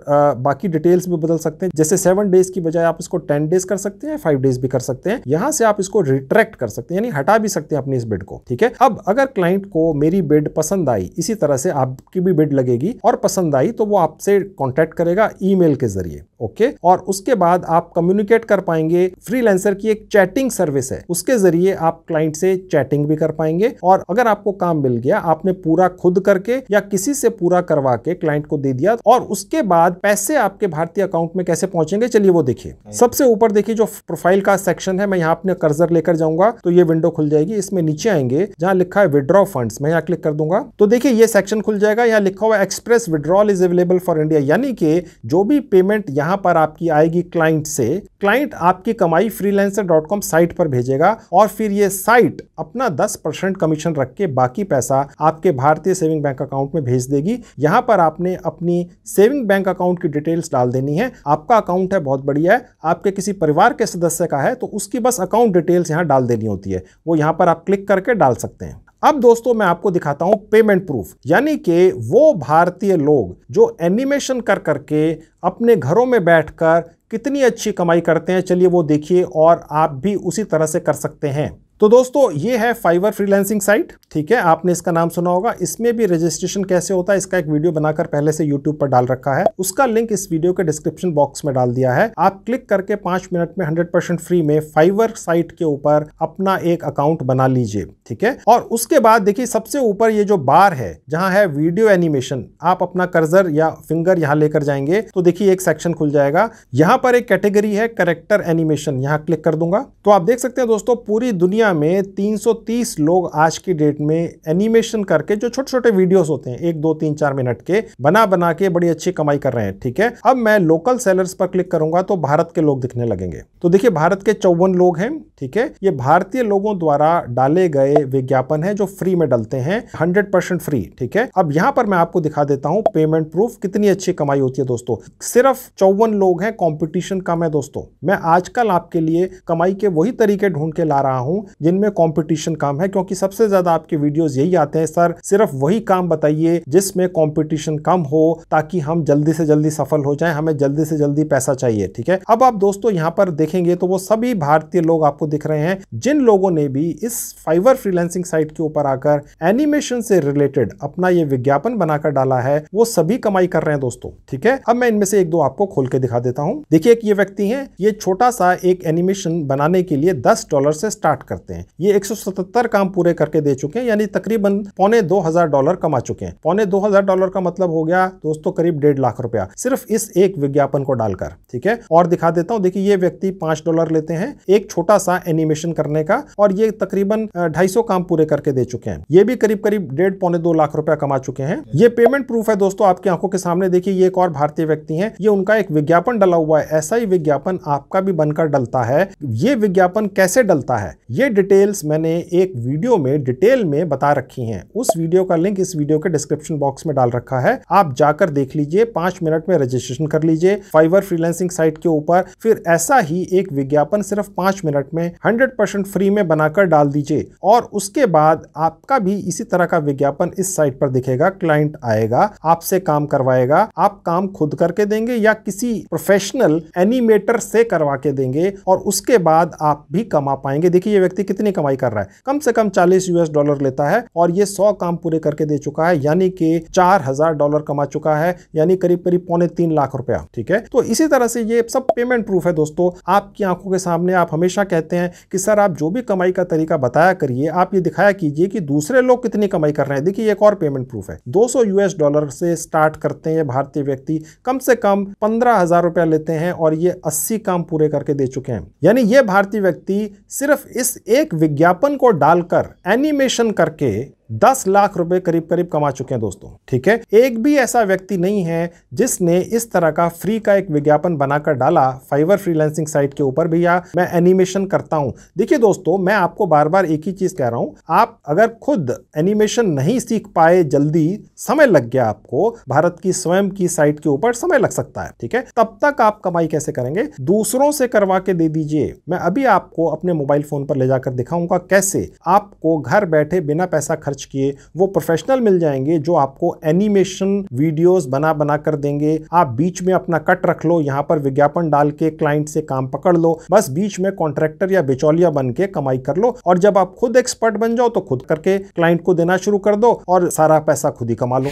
बाकी डिटेल्स भी बदल सकते हैं, जैसे 7 डेज की बजाय आप इसको 10 डेज कर सकते हैं, 5 डेज भी कर सकते हैं। यहाँ से आप इसको रिट्रैक्ट कर सकते हैं, यानी हटा भी सकते हैं अपनी इस बिड को। ठीक है, अब अगर क्लाइंट को मेरी बिड पसंद आई, इसी तरह से आपकी भी बिड लगेगी और पसंद आई तो वो आपसे कांटेक्ट करेगा ईमेल के जरिए। ओके, और उसके बाद आप कम्युनिकेट कर पाएंगे। फ्रीलांसर की एक चैटिंग सर्विस है, उसके जरिए आप क्लाइंट से चैटिंग भी कर पाएंगे। और अगर आपको काम मिल गया, आपने पूरा खुद करके या किसी से पूरा करवा के क्लाइंट को दे दिया, और उसके बाद पैसे आपके भारतीय अकाउंट में कैसे पहुंचेंगे चलिए वो देखिए। सबसे ऊपर देखिए जो प्रोफाइल का सेक्शन है, मैं यहाँ अपने कर्सर लेकर जाऊंगा तो ये विंडो खुल जाएगी। इसमें नीचे आएंगे जहाँ लिखा है विड्रॉ फंड्स, मैं यहाँ क्लिक कर दूंगा तो देखिए ये सेक्शन खुल जाएगा। यहाँ लिखा हुआ express withdrawal is available for India, यानी कि जो भी पेमेंट यहाँ पर आपकी आएगी क्लाइंट से, क्लाइंट आपकी कमाई freelancer.com साइट पर भेजेगा और फिर ये साइट अपना 10% कमीशन रख के बाकी पैसा आपके भारतीय सेविंग बैंक अकाउंट में भेज देगी। यहाँ पर आपने अपनी सेविंग बैंक अकाउंट की डिटेल्स डाल देनी है। आपका अकाउंट है बहुत बढ़िया है, आपके किसी परिवार के सदस्य का है तो उसकी बस अकाउंट डिटेल्स यहाँ डाल देनी होती है, वो यहाँ पर आप क्लिक करके डाल सकते हैं। अब दोस्तों मैं आपको दिखाता हूं पेमेंट प्रूफ, यानी कि वो भारतीय लोग जो एनिमेशन कर करके अपने घरों में बैठकर कितनी अच्छी कमाई करते हैं, चलिए वो देखिए और आप भी उसी तरह से कर सकते हैं। तो दोस्तों ये है फाइवर फ्रीलांसिंग साइट। ठीक है, आपने इसका नाम सुना होगा। इसमें भी रजिस्ट्रेशन कैसे होता है इसका एक वीडियो बनाकर पहले से YouTube पर डाल रखा है, उसका लिंक इस वीडियो के डिस्क्रिप्शन बॉक्स में डाल दिया है। आप क्लिक करके 5 मिनट में 100% फ्री में फाइवर साइट के ऊपर अपना एक अकाउंट बना लीजिए। ठीक है, और उसके बाद देखिए सबसे ऊपर ये जो बार है जहाँ है वीडियो एनिमेशन, आप अपना कर्सर या फिंगर यहाँ लेकर जाएंगे तो देखिए एक सेक्शन खुल जाएगा। यहाँ पर एक कैटेगरी है कैरेक्टर एनिमेशन, यहाँ क्लिक कर दूंगा तो आप देख सकते हैं दोस्तों पूरी दुनिया में 330 लोग आज की डेट में एनिमेशन करके जो छोटे छोटे वीडियोस होते हैं 1, 2, 3, 4 मिनट के बना के बड़ी अच्छी कमाई कर रहे हैं। ठीक है, अब मैं लोकल सेलर्स पर क्लिक करूंगा तो भारत के लोग दिखने लगेंगे। तो देखिए भारत के 54 लोग हैं। ठीक है, ये भारतीय लोगों द्वारा डाले गए विज्ञापन है जो फ्री में डलते हैं, 100% फ्री। ठीक है, अब यहाँ पर मैं आपको दिखा देता हूँ पेमेंट प्रूफ कितनी अच्छी कमाई होती है दोस्तों। सिर्फ 54 लोग हैं, कॉम्पिटिशन कम है दोस्तों। मैं आजकल आपके लिए कमाई के वही तरीके ढूंढ के ला रहा हूँ जिनमें कंपटीशन काम है, क्योंकि सबसे ज्यादा आपके वीडियोस यही आते हैं, सर सिर्फ वही काम बताइए जिसमें कंपटीशन कम हो ताकि हम जल्दी से जल्दी सफल हो जाएं, हमें जल्दी से जल्दी पैसा चाहिए। ठीक है, अब आप दोस्तों यहाँ पर देखेंगे तो वो सभी भारतीय लोग आपको दिख रहे हैं जिन लोगों ने भी इस फाइवर फ्रीलांसिंग साइट के ऊपर आकर एनिमेशन से रिलेटेड अपना ये विज्ञापन बनाकर डाला है, वो सभी कमाई कर रहे हैं दोस्तों। ठीक है, अब मैं इनमें से एक दो आपको खोल के दिखा देता हूँ। देखिए एक ये व्यक्ति है, ये छोटा सा एक एनिमेशन बनाने के लिए $10 से स्टार्ट करते सकते हैं। ये 177 काम पूरे करके दे चुके हैं, यानी तकरीबन $2500 कमा चुके हैं। $2500 का मतलब हो गया दोस्तों करीब $1.5 लाख सिर्फ इस एक विज्ञापन को डालकर, ठीक है। और दिखा देता हूँ, देखिए ये व्यक्ति $5 लेते हैं एक छोटा सा एनिमेशन करने का, और ये तकरीबन 250 काम पूरे करके दे चुके हैं। ये भी करीब करीब $1.5-2 लाख कमा चुके हैं। ये पेमेंट प्रूफ है दोस्तों आपकी आंखों के सामने। देखिए ये एक और भारतीय व्यक्ति हैं, ये उनका एक विज्ञापन डला हुआ है। ऐसा ही विज्ञापन आपका भी बनकर डलता है। ये विज्ञापन कैसे डलता है ये डिटेल्स मैंने एक वीडियो में डिटेल में बता रखी हैं। उस वीडियो का लिंक इस वीडियो के डिस्क्रिप्शन बॉक्स में डाल रखा है, आप जाकर देख लीजिए। 5 मिनट में रजिस्ट्रेशन कर लीजिए फाइवर फ्रीलांसिंग साइट के ऊपर। फिर ऐसा ही एक विज्ञापन सिर्फ 5 मिनट में 100% फ्री में बनाकर डाल दीजिए, और उसके बाद आपका भी इसी तरह का विज्ञापन इस साइट पर दिखेगा। क्लाइंट आएगा, आपसे काम करवाएगा, आप काम खुद करके देंगे या किसी प्रोफेशनल एनिमेटर से करवा के देंगे, और उसके बाद आप भी कमा पाएंगे। देखिए ये व्यक्ति कितनी कमाई कर रहा है, कम से कम $40 लेता है, और ये 100 काम पूरे करके दे चुका है, यानी कि $4000 कमा चुका है, यानी करीब करीब $3.25 लाख, ठीक है। तो इसी तरह से ये सब पेमेंट प्रूफ है दोस्तों आपकी आंखों के सामने। आप हमेशा कहते हैं कि सर आप जो भी कमाई का तरीका बताया करिए, आप ये दिखाया कीजिए कि दूसरे लोग कितनी कमाई कर रहे हैं। देखिए एक और पेमेंट प्रूफ है, $200 से स्टार्ट करते हैं भारतीय व्यक्ति, कम से कम ₹15,000 लेते हैं, और ये 80 काम पूरे करके दे चुके हैं। यानी ये भारतीय व्यक्ति सिर्फ इस एक विज्ञापन को डालकर एनिमेशन करके ₹10 लाख करीब करीब कमा चुके हैं दोस्तों, ठीक है। एक भी ऐसा व्यक्ति नहीं है जिसने इस तरह का फ्री का एक विज्ञापन बनाकर डाला फाइवर फ्रीलांसिंग साइट के ऊपर भी, या मैं एनिमेशन करता हूं। देखिए दोस्तों मैं आपको बार बार एक ही चीज कह रहा हूं, आप अगर खुद एनिमेशन नहीं सीख पाए जल्दी, समय लग गया आपको, भारत की स्वयं की साइट के ऊपर समय लग सकता है, ठीक है। तब तक आप कमाई कैसे करेंगे, दूसरों से करवा के दे दीजिए। मैं अभी आपको अपने मोबाइल फोन पर ले जाकर दिखाऊंगा कैसे आपको घर बैठे बिना पैसा खर्च किए वो प्रोफेशनल मिल जाएंगे जो आपको एनिमेशन वीडियोस बना बना कर देंगे। आप बीच में अपना कट रख लो, यहाँ पर विज्ञापन डाल के क्लाइंट से काम पकड़ लो, बस बीच में कॉन्ट्रैक्टर या बिचौलिया बन के कमाई कर लो, और जब आप खुद एक्सपर्ट बन जाओ तो खुद करके क्लाइंट को देना शुरू कर दो और सारा पैसा खुद ही कमा लो।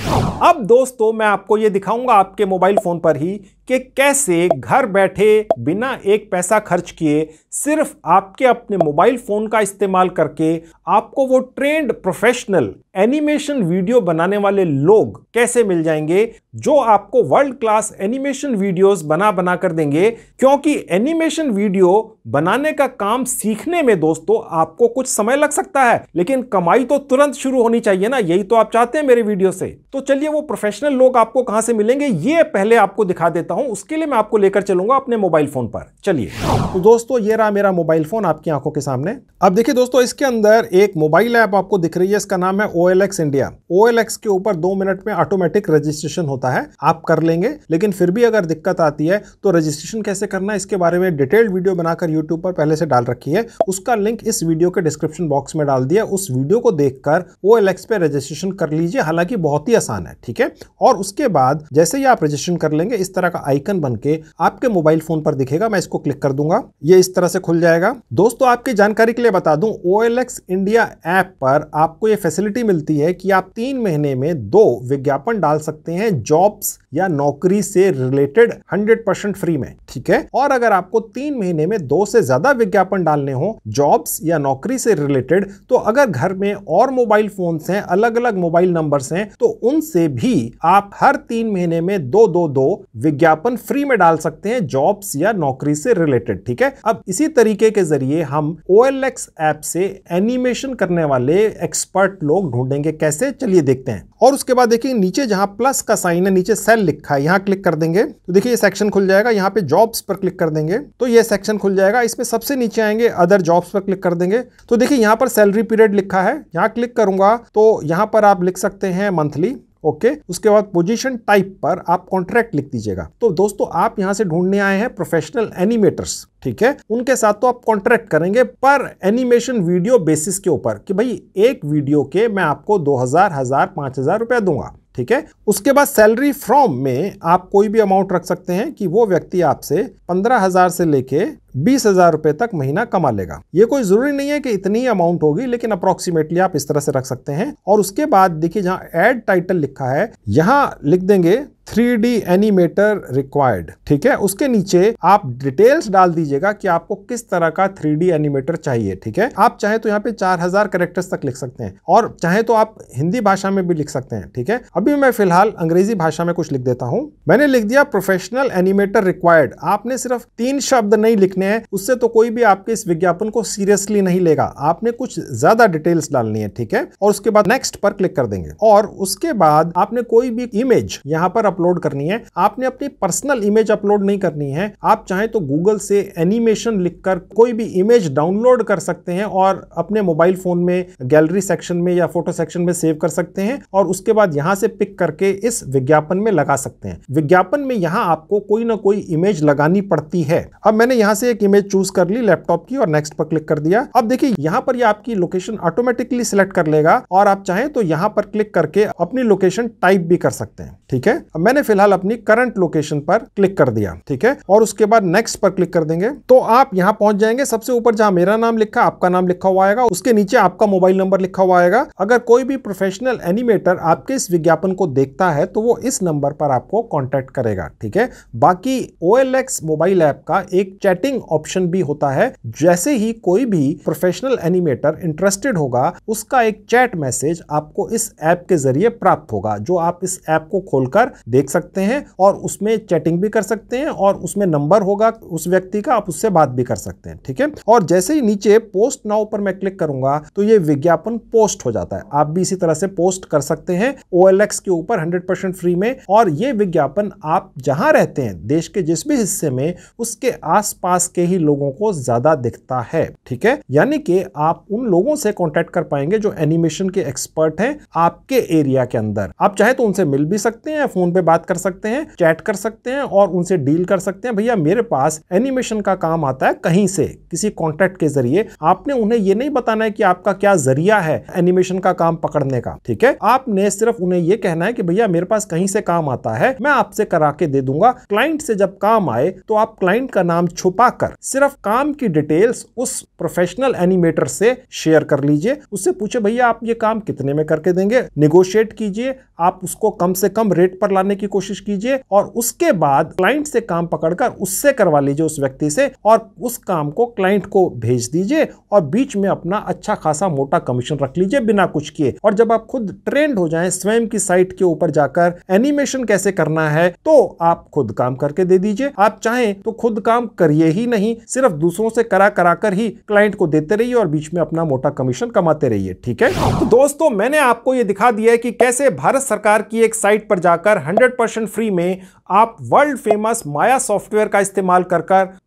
अब दोस्तों मैं आपको ये दिखाऊंगा आपके मोबाइल फोन पर ही कि कैसे घर बैठे बिना एक पैसा खर्च किए सिर्फ आपके अपने मोबाइल फोन का इस्तेमाल करके आपको वो ट्रेंड प्रोफेशनल एनिमेशन वीडियो बनाने वाले लोग कैसे मिल जाएंगे जो आपको वर्ल्ड क्लास एनिमेशन वीडियोस बना बना कर देंगे। क्योंकि एनिमेशन वीडियो बनाने का काम सीखने में दोस्तों आपको कुछ समय लग सकता है, लेकिन कमाई तो तुरंत शुरू होनी चाहिए ना, यही तो आप चाहते हैं मेरे वीडियो से। तो चलिए वो प्रोफेशनल लोग आपको कहां से मिलेंगे ये पहले आपको दिखा देता हूं, उसके लिए मैं आपको लेकर चलूंगा अपने मोबाइल फोन पर। चलिए तो दोस्तों ये रहा मेरा मोबाइल फोन आपकी आंखों के सामने। अब देखिए दोस्तों इसके अंदर एक मोबाइल ऐप आपको दिख रही है, इसका नाम है OLX इंडिया। OLX के ऊपर 2 मिनट में ऑटोमेटिक रजिस्ट्रेशन होता है, आप कर लेंगे। लेकिन फिर भी अगर दिक्कत आती है तो रजिस्ट्रेशन कैसे करना है इसके बारे में डिटेल्ड वीडियो बनाकर YouTube पर पहले से डाल रखी है, उसका लिंक इस वीडियो के डिस्क्रिप्शन बॉक्स में डाल दिया। उस वीडियो को देखकर OLX पे रजिस्ट्रेशन कर लीजिए, हालांकि बहुत ही आसान है, ठीक है। और उसके बाद जैसे ही आप रजिस्ट्रेशन कर लेंगे इस तरह का आइकन बनके आपके मोबाइल फोन पर दिखेगा, मैं इसको क्लिक कर दूंगा, ये इस तरह से खुल जाएगा। दोस्तों आपकी जानकारी के लिए बता दूं, OLX इंडिया ऐप पर आपको ये फैसिलिटी मिलती है कि आप 3 महीने में 2 विज्ञापन डाल सकते हैं जॉब्स या नौकरी से रिलेटेड 100% फ्री में, ठीक है। और अगर आपको 3 महीने में 2 से ज्यादा विज्ञापन डालने हो जॉब्स या नौकरी से रिलेटेड, तो अगर घर में और मोबाइल फोन्स हैं, अलग अलग मोबाइल नंबर्स हैं, तो उनसे भी आप हर 3 महीने में 2-2-2 विज्ञापन फ्री में डाल सकते हैं जॉब्स या नौकरी से रिलेटेड, ठीक है। अब इसी तरीके के जरिए हम OLX ऐप से एनिमेशन करने वाले एक्सपर्ट लोग ढूंढेंगे कैसे, चलिए देखते हैं। और उसके बाद देखिए नीचे जहां प्लस का साइन है, नीचे सेल लिखा है, यहां क्लिक कर देंगे तो देखिए ये सेक्शन खुल जाएगा। यहां पे जॉब्स पर क्लिक कर देंगे तो ये सेक्शन खुल जाएगा, इसमें सबसे नीचे आएंगे अदर जॉब्स पर क्लिक कर देंगे तो देखिए यहां पर सैलरी पीरियड लिखा है, यहां क्लिक करूंगा तो यहां पर आप लिख सकते हैं मंथली, ओके। उसके बाद पोजीशन टाइप पर आप कॉन्ट्रैक्ट लिख दीजिएगा। तो दोस्तों आप यहां से ढूंढने आए हैं प्रोफेशनल एनिमेटर्स, ठीक है, उनके साथ तो आप कॉन्ट्रैक्ट करेंगे पर एनिमेशन वीडियो बेसिस के ऊपर कि भाई एक वीडियो के मैं आपको 2000, 1000, 5000 रुपया दूंगा, ठीक है। उसके बाद सैलरी फ्रॉम में आप कोई भी अमाउंट रख सकते हैं कि वो व्यक्ति आपसे 15000 से लेके 20,000 रुपए तक महीना कमा लेगा। ये कोई जरूरी नहीं है कि इतनी ही अमाउंट होगी, लेकिन अप्रोक्सीमेटली आप इस तरह से रख सकते हैं। और उसके बाद देखिए जहां एड टाइटल लिखा है यहाँ लिख देंगे 3D एनिमेटर रिक्वायर्ड, ठीक है। उसके नीचे आप डिटेल्स डाल दीजिएगा कि आपको किस तरह का 3D एनिमेटर चाहिए, ठीक है। आप चाहे तो यहाँ पे 4000 कैरेक्टर्स तक लिख सकते हैं और चाहे तो आप हिंदी भाषा में भी लिख सकते हैं, ठीक है। अभी मैं फिलहाल अंग्रेजी भाषा में कुछ लिख देता हूँ। मैंने लिख दिया प्रोफेशनल एनिमेटर रिक्वायर्ड। आपने सिर्फ 3 शब्द नहीं लिखने हैं, उससे तो कोई भी आपके इस विज्ञापन को सीरियसली नहीं लेगा। आपने कुछ ज्यादा डिटेल्स डालनी है, ठीक है। और उसके बाद नेक्स्ट पर क्लिक कर देंगे और उसके बाद आपने कोई भी इमेज यहाँ पर अपलोड करनी है। आपने अपनी पर्सनल इमेज अपलोड नहीं करनी है। आप चाहे तो गूगल से एनिमेशन लिखकर कोई भी इमेज डाउनलोड कर सकते हैं और अपने मोबाइल फोन में गैलरी सेक्शन में या फोटो सेक्शन में सेव कर सकते हैं और उसके बाद यहां से पिक करके इस विज्ञापन में लगा सकते हैं। विज्ञापन में यहां आपको कोई ना कोई इमेज लगानी पड़ती है। अब मैंने यहां से एक इमेज चूज कर ली लैपटॉप की और नेक्स्ट पर क्लिक कर दिया। अब देखिए यहां पर यह आपकी लोकेशन ऑटोमेटिकली सिलेक्ट कर लेगा और आप चाहे तो यहां पर क्लिक करके अपनी लोकेशन टाइप भी कर सकते हैं, ठीक है। मैंने फिलहाल अपनी करंट लोकेशन पर क्लिक कर दिया, ठीक है। और उसके बाद नेक्स्ट पर क्लिक कर देंगे तो आप यहां पहुंच जाएंगे। सबसे ऊपर जहां मेरा नाम लिखा, आपका नाम लिखा हुआ आएगा, उसके नीचे आपका मोबाइल नंबर लिखा हुआ आएगा। अगर कोई भी प्रोफेशनल एनिमेटर आपके इस विज्ञापन को देखता है तो वो इस नंबर पर आपको कॉन्टेक्ट करेगा, ठीक है। बाकी OLX मोबाइल ऐप का एक चैटिंग ऑप्शन भी होता है। जैसे ही कोई भी प्रोफेशनल एनिमेटर इंटरेस्टेड होगा उसका एक चैट मैसेज आपको इस ऐप के जरिए प्राप्त होगा, जो आप इस ऐप को खोलकर देख सकते हैं और उसमें चैटिंग भी कर सकते हैं और उसमें नंबर होगा उस व्यक्ति का, आप उससे बात भी कर सकते हैं, ठीक है। और जैसे ही नीचे पोस्ट नाउ पर मैं क्लिक करूंगा तो ये विज्ञापन पोस्ट हो जाता है। आप भी इसी तरह से पोस्ट कर सकते हैं OLX के ऊपर 100% फ्री में। और ये विज्ञापन आप जहां रहते हैं देश के जिस भी हिस्से में उसके आसपास के ही लोगों को ज्यादा दिखता है, ठीक है। यानी कि आप उन लोगों से कॉन्टेक्ट कर पाएंगे जो एनिमेशन के एक्सपर्ट हैं आपके एरिया के अंदर। आप चाहे तो उनसे मिल भी सकते हैं, फोन पे बात कर सकते हैं, चैट कर सकते हैं और उनसे डील कर सकते हैं, भैया मेरे पास एनिमेशन का काम आता है कहीं से, किसी कॉन्टैक्ट के जरिए। आपने उन्हें यह नहीं बताना है कि आपका क्या जरिया है एनिमेशन का काम पकड़ने का, ठीक है। आपने सिर्फ उन्हें यह कहना है कि भैया मेरे पास कहीं से काम आता है, मैं आपसे करा के दे दूंगा। क्लाइंट से जब काम आए तो आप क्लाइंट का नाम छुपाकर सिर्फ काम की डिटेल्स उस प्रोफेशनल एनिमेटर से शेयर कर लीजिए। उससे पूछे भैया आप ये काम कितने में करके देंगे, निगोशिएट कीजिए, आप उसको कम से कम रेट पर लाने की कोशिश कीजिए और उसके बाद क्लाइंट से काम पकड़कर उससे करवा लीजिए उस व्यक्ति से और उस काम को क्लाइंट को भेज दीजिए और बीच में अपना अच्छा खासा मोटा कमीशन रख लीजिए बिना कुछ किए। और जब आप खुद ट्रेंड हो जाएं, स्वयं की साइट के ऊपर जाकर एनिमेशन कैसे करना है तो आप खुद काम करके दे दीजिए। आप चाहें तो खुद काम करिए ही नहीं, सिर्फ दूसरों से करा कराकर ही क्लाइंट को देते रहिए और बीच में अपना मोटा कमीशन कमाते रहिए, ठीक है। तो दोस्तों मैंने आपको यह दिखा दिया है कि कैसे भारत सरकार की एक साइट पर जाकर 100% फ्री में आप वर्ल्ड फेमस माया सॉफ्टवेयर का इस्तेमाल कर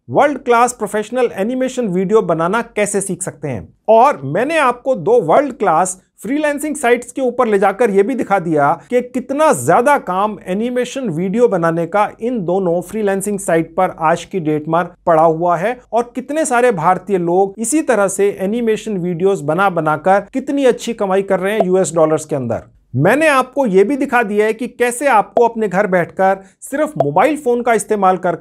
world class professional animation video बनाना कैसे सीख सकते हैं। और मैंने आपको 2 वर्ल्ड क्लास फ्रीलांसिंग साइट्स के ऊपर ले जाकर यह भी दिखा दिया कि कितना ज्यादा काम एनिमेशन वीडियो बनाने का इन दोनों फ्रीलांसिंग साइट पर आज की डेट में पड़ा हुआ है और कितने सारे भारतीय लोग इसी तरह से एनिमेशन वीडियोस बना बनाकर कितनी अच्छी कमाई कर रहे हैं US डॉलर्स के अंदर। मैंने आपको यह भी दिखा दिया है कि कैसे आपको अपने घर बैठकर सिर्फ मोबाइल फ़ोन का इस्तेमाल कर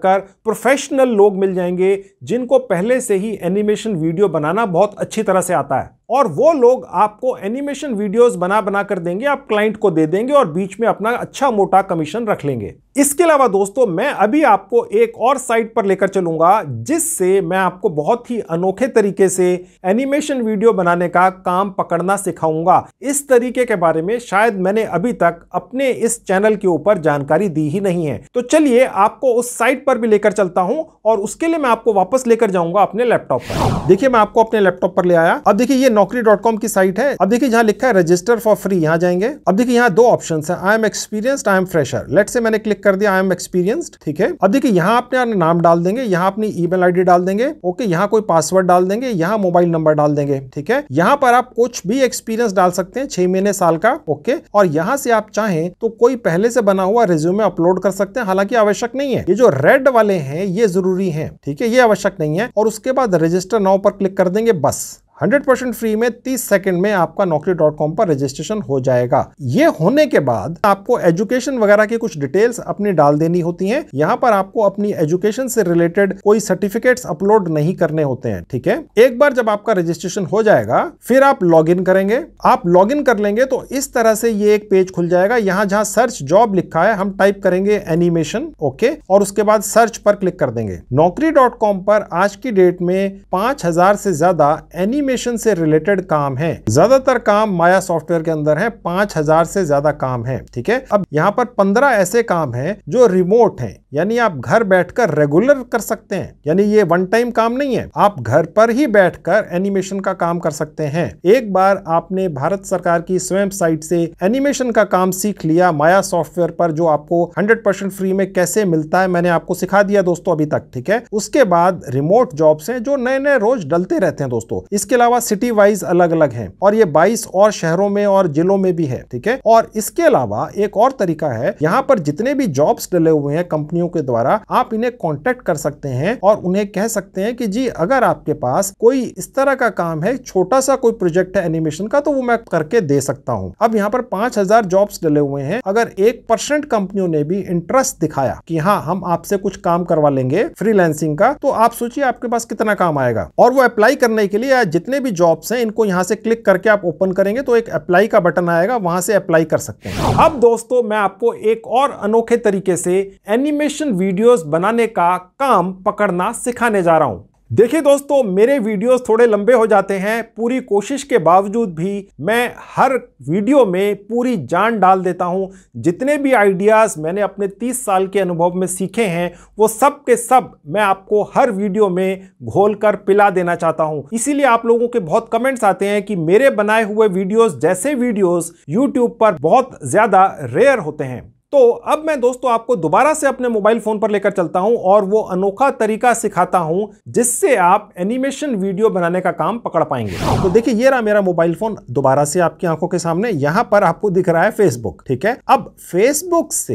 प्रोफेशनल लोग मिल जाएंगे जिनको पहले से ही एनिमेशन वीडियो बनाना बहुत अच्छी तरह से आता है और वो लोग आपको एनिमेशन वीडियोस बना बना कर देंगे, आप क्लाइंट को दे देंगे और बीच में अपना अच्छा मोटा कमीशन रख लेंगे। इसके अलावा दोस्तों मैं अभी आपको एक और साइट पर लेकर चलूंगा जिससे मैं आपको बहुत ही अनोखे तरीके से एनिमेशन वीडियो बनाने का काम पकड़ना सिखाऊंगा। इस तरीके के बारे में शायद मैंने अभी तक अपने इस चैनल के ऊपर जानकारी दी ही नहीं है। तो चलिए आपको उस साइट पर भी लेकर चलता हूं और उसके लिए मैं आपको वापस लेकर जाऊंगा अपने लैपटॉप पर। देखिए मैं आपको अपने लैपटॉप पर ले आया। अब देखिए ये Naukri.com की साइट है। अब देखिए जहां लिखा है रजिस्टर फॉर फ्री, यहां जाएंगे। अब देखिए यहां 2 ऑप्शंस हैं, I am experienced, I am fresher. Let's say मैंने क्लिक कर दिया आई एम एक्सपीरियंस्ड, ठीक है। अब देखिए यहां आपने अपना नाम डाल देंगे, यहां अपनी ईमेल आईडी डाल देंगे, ओके, यहां कोई पासवर्ड डाल देंगे, यहां मोबाइल नंबर डाल देंगे, ठीक है। यहां पर आप कुछ भी एक्सपीरियंस डाल सकते हैं, 6 महीने साल का, ओके। और यहां से आप चाहें तो कोई पहले से बना हुआ रिज्यूमे अपलोड कर सकते हैं, हालांकि आवश्यक नहीं है। ये जो रेड वाले हैं ये जरूरी है, ठीक है, ये आवश्यक नहीं है। और उसके बाद रजिस्टर नाउ पर क्लिक कर देंगे, बस। 100% फ्री में 30 सेकंड में आपका Naukri.com पर रजिस्ट्रेशन हो जाएगा। ये होने के बाद आपको एजुकेशन वगैरह की कुछ डिटेल्स अपनी डाल देनी होती हैं। यहाँ पर आपको अपनी एजुकेशन से रिलेटेड कोई सर्टिफिकेट्स अपलोड नहीं करने होते हैं, ठीक है। एक बार जब आपका रजिस्ट्रेशन हो जाएगा फिर आप लॉग इन करेंगे। आप लॉग इन कर लेंगे तो इस तरह से ये एक पेज खुल जाएगा। यहाँ जहाँ सर्च जॉब लिखा है हम टाइप करेंगे एनिमेशन, ओके, और उसके बाद सर्च पर क्लिक कर देंगे। Naukri.com पर आज की डेट में 5000 से ज्यादा एनिमेशन से रिलेटेड काम है। ज्यादातर काम माया सॉफ्टवेयर के अंदर है, 5000 से ज्यादा काम है, ठीक है। अब यहाँ पर 15 ऐसे काम है जो रिमोट है, यानी आप घर बैठकर रेगुलर कर सकते हैं, यानी ये वन टाइम काम नहीं है, आप घर पर ही बैठकर एनिमेशन का काम कर सकते हैं। एक बार आपने भारत सरकार की स्वयं साइट से एनिमेशन का काम सीख लिया माया सॉफ्टवेयर पर, जो आपको 100% फ्री में कैसे मिलता है मैंने आपको सिखा दिया दोस्तों अभी तक, ठीक है। उसके बाद रिमोट जॉब्स हैं जो नए नए रोज डलते रहते हैं दोस्तों। इसके अलावा सिटी वाइज अलग अलग हैं और ये 22 और शहरों में और जिलों में भी है, ठीक है। और इसके अलावा एक और तरीका है, यहाँ पर जितने भी जॉब्स डले हुए हैं कंपनियों के द्वारा आप इन्हें कॉन्टेक्ट कर सकते हैं और उन्हें कह सकते हैं कि जी अगर आपके पास कोई इस तरह का काम है, छोटा सा कोई प्रोजेक्ट है एनिमेशन का, तो वो मैं करके दे सकता हूँ। अब यहाँ पर 5000 जॉब्स डले हुए हैं। अगर 1% कंपनियों ने भी इंटरेस्ट दिखाया कि हाँ हम आपसे कुछ काम करवा लेंगे फ्रीलांसिंग का, तो आप सोचिए आपके पास कितना काम आएगा। और वो अप्लाई करने के लिए जितने भी जॉब्स हैं इनको यहाँ से क्लिक करके आप ओपन करेंगे तो एक अप्लाई का बटन आएगा, वहां से अप्लाई कर सकते हैं। अब दोस्तों मैं आपको एक और अनोखे तरीके से एनिमेशन वीडियोस बनाने का काम पकड़ना सिखाने जा रहा हूं। देखिए दोस्तों मेरे वीडियोस थोड़े लंबे हो जाते हैं, पूरी कोशिश के बावजूद भी मैं हर वीडियो में पूरी जान डाल देता हूं। जितने भी आइडियाज मैंने अपने 30 साल के अनुभव में सीखे हैं वो सब के सब मैं आपको हर वीडियो में घोलकर पिला देना चाहता हूं। इसीलिए आप लोगों के बहुत कमेंट्स आते हैं कि मेरे बनाए हुए वीडियोस जैसे वीडियोस यूट्यूब पर बहुत ज्यादा रेयर होते हैं। तो अब मैं दोस्तों आपको दोबारा से अपने मोबाइल फोन पर लेकर चलता हूं और वो अनोखा तरीका सिखाता हूं जिससे आप एनिमेशन वीडियो बनाने का काम पकड़ पाएंगे। तो देखिए ये रहा मेरा मोबाइल फोन दोबारा से आपकी आंखों के सामने। यहां पर आपको दिख रहा है फेसबुक, ठीक है। अब फेसबुक से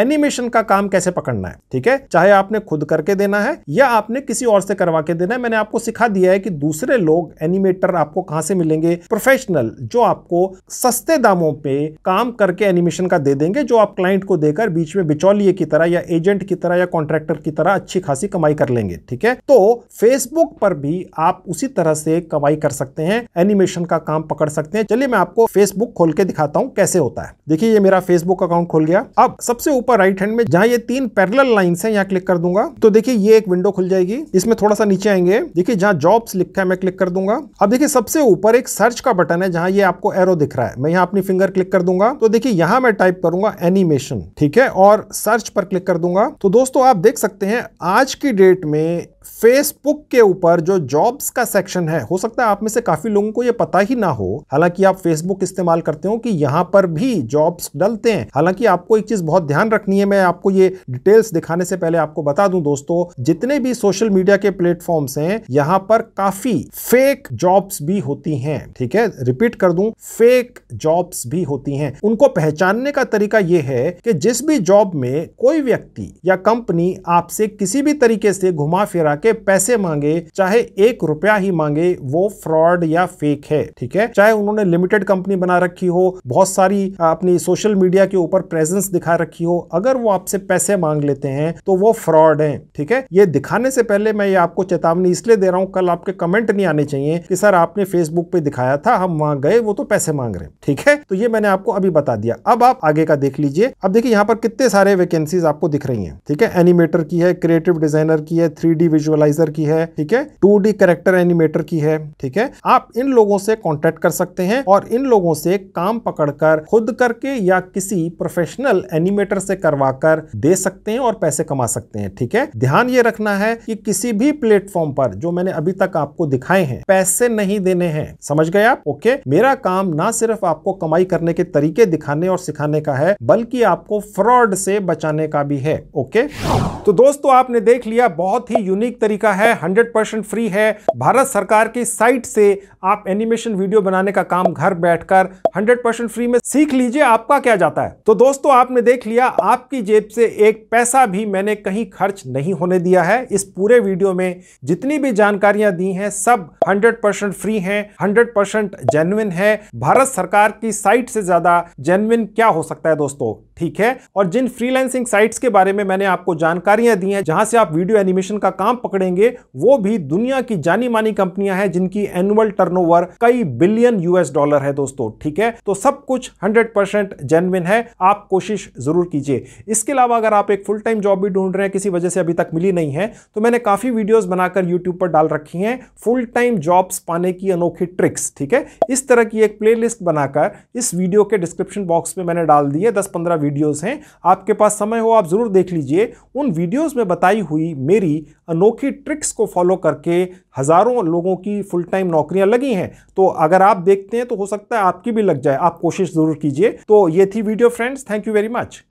एनिमेशन का काम कैसे पकड़ना है, ठीक है, चाहे आपने खुद करके देना है या आपने किसी और से करवा के देना है। मैंने आपको सिखा दिया है कि दूसरे लोग एनिमेटर आपको कहां से मिलेंगे, प्रोफेशनल जो आपको सस्ते दामों पर काम करके एनिमेशन का दे देंगे, जो आप को देकर बीच में बिचौलिए की तरह या एजेंट की तरह या कॉन्ट्रैक्टर की तरह अच्छी खासी कमाई कर लेंगे, ठीक है। तो फेसबुक पर भी आप उसी तरह से कमाई कर सकते हैं, एनिमेशन का काम पकड़ सकते हैं। चलिए मैं आपको फेसबुक खोल के दिखाता हूं कैसे होता है। देखिए ये मेरा फेसबुक अकाउंट खोल गया। अब सबसे ऊपर राइट हैंड में जहां ये 3 पैरेलल लाइंस हैं यहां क्लिक कर दूंगा तो देखिए ये एक विंडो खुल जाएगी। इसमें थोड़ा सा नीचे आएंगे, देखिए जहां जॉब्स लिखा है मैं क्लिक कर दूंगा। अब देखिए सबसे ऊपर एक सर्च का बटन है जहां ये आपको एरो दिख रहा है, मैं यहां अपनी फिंगर क्लिक कर दूंगा तो देखिए यहां मैं टाइप करूंगा एनिमेशन, ठीक है, और सर्च पर क्लिक कर दूंगा। तो दोस्तों आप देख सकते हैं आज की डेट में फेसबुक के ऊपर जो जॉब्स का सेक्शन है, हो सकता है आप में से काफी लोगों को ये पता ही ना हो, हालांकि आप फेसबुक इस्तेमाल करते हो, कि यहाँ पर भी जॉब्स डलते हैं। हालांकि आपको एक चीज बहुत ध्यान रखनी है, मैं आपको ये डिटेल्स दिखाने से पहले आपको बता दूं दोस्तों, जितने भी सोशल मीडिया के प्लेटफॉर्म्स हैं यहाँ पर काफी फेक जॉब्स भी होती हैं, ठीक है। रिपीट कर दूं, फेक जॉब्स भी होती हैं। उनको पहचानने का तरीका ये है कि जिस भी जॉब में कोई व्यक्ति या कंपनी आपसे किसी भी तरीके से घुमा फिरा के पैसे मांगे, चाहे 1 रुपया ही मांगे, वो फ्रॉड या फेक है, ठीक है। चाहे उन्होंने लिमिटेड कंपनी बना रखी हो, बहुत सारी अपनी सोशल मीडिया के ऊपर प्रेजेंस दिखा रखी हो, अगर वो आपसे पैसे मांग लेते हैं तो वो फ्रॉड है, ठीक है। ये दिखाने से पहले मैं ये आपको चेतावनी इसलिए दे रहा हूं, कल आपके कमेंट नहीं आने चाहिए कि सर आपने फेसबुक पे दिखाया था, हम वहां गए, वो तो पैसे मांग रहे हैं, ठीक है। तो ये मैंने आपको अभी बता दिया। अब आप आगे का देख लीजिए। अब देखिए यहाँ पर कितने सारे वैकेंसीज आपको दिख रही है, ठीक है। एनिमेटर की है, क्रिएटिव डिजाइनर की है, 3D विजुअलाइजर की है, ठीक है, 2D कैरेक्टर एनिमेटर की है, ठीक है। आप इन लोगों से कांटेक्ट कर सकते हैं और इन लोगों से काम पकड़कर खुद करके या किसी प्रोफेशनल एनिमेटर से करवाकर दे सकते हैं और पैसे कमा सकते हैं, ठीक है। ध्यान ये रखना है कि किसी भी प्लेटफॉर्म पर जो मैंने अभी तक आपको दिखाए हैं पैसे नहीं देने हैं, समझ गए आप, ओके। मेरा काम ना सिर्फ आपको कमाई करने के तरीके दिखाने और सिखाने का है, बल्कि आपको फ्रॉड से बचाने का भी है, ओके। तो दोस्तों आपने देख लिया बहुत ही यूनिक एक तरीका है, 100% फ्री है। भारत सरकार की साइट से आप एनिमेशन वीडियो बनाने का काम घर बैठकर 100% फ्री में सीख लीजिए, आपका क्या जाता है। तो दोस्तों आपने देख लिया, आपकी जेब से एक पैसा भी मैंने कहीं खर्च नहीं होने दिया है। इस पूरे वीडियो में जितनी भी जानकारियां दी हैं सब 100% फ्री हैं, 100% जेन्युइन है। भारत सरकार की साइट से ज्यादा जेन्युइन क्या हो सकता है दोस्तों, ठीक है। और जिन फ्रीलांसिंग साइट्स के बारे में मैंने आपको जानकारियां दी हैं जहां से आप वीडियो एनिमेशन का काम पकड़ेंगे, वो भी दुनिया की जानी मानी कंपनियां हैं जिनकी एनुअल टर्नओवर कई बिलियन $US है दोस्तों, ठीक है। तो सब कुछ 100% जेन्युइन है, आप कोशिश जरूर कीजिए। इसके अलावा अगर आप एक फुल टाइम जॉब भी ढूंढ रहे हैं, किसी वजह से अभी तक मिली नहीं है, तो मैंने काफी वीडियोस बनाकर यूट्यूब पर डाल रखी हैं, फुल टाइम जॉब्स पाने की अनोखी ट्रिक्स, ठीक है। इस तरह की एक प्लेलिस्ट बनाकर इस वीडियो के डिस्क्रिप्शन बॉक्स में मैंने डाल दी है, 10-15 वीडियोस हैं, आपके पास समय हो आप जरूर देख लीजिए। उन वीडियोस में बताई हुई मेरी अनोखी ट्रिक्स को फॉलो करके हजारों लोगों की फुल टाइम नौकरियां लगी हैं, तो अगर आप देखते हैं तो हो सकता है आपकी भी लग जाए, आप कोशिश जरूर कीजिए। तो ये थी video friends, thank you very much.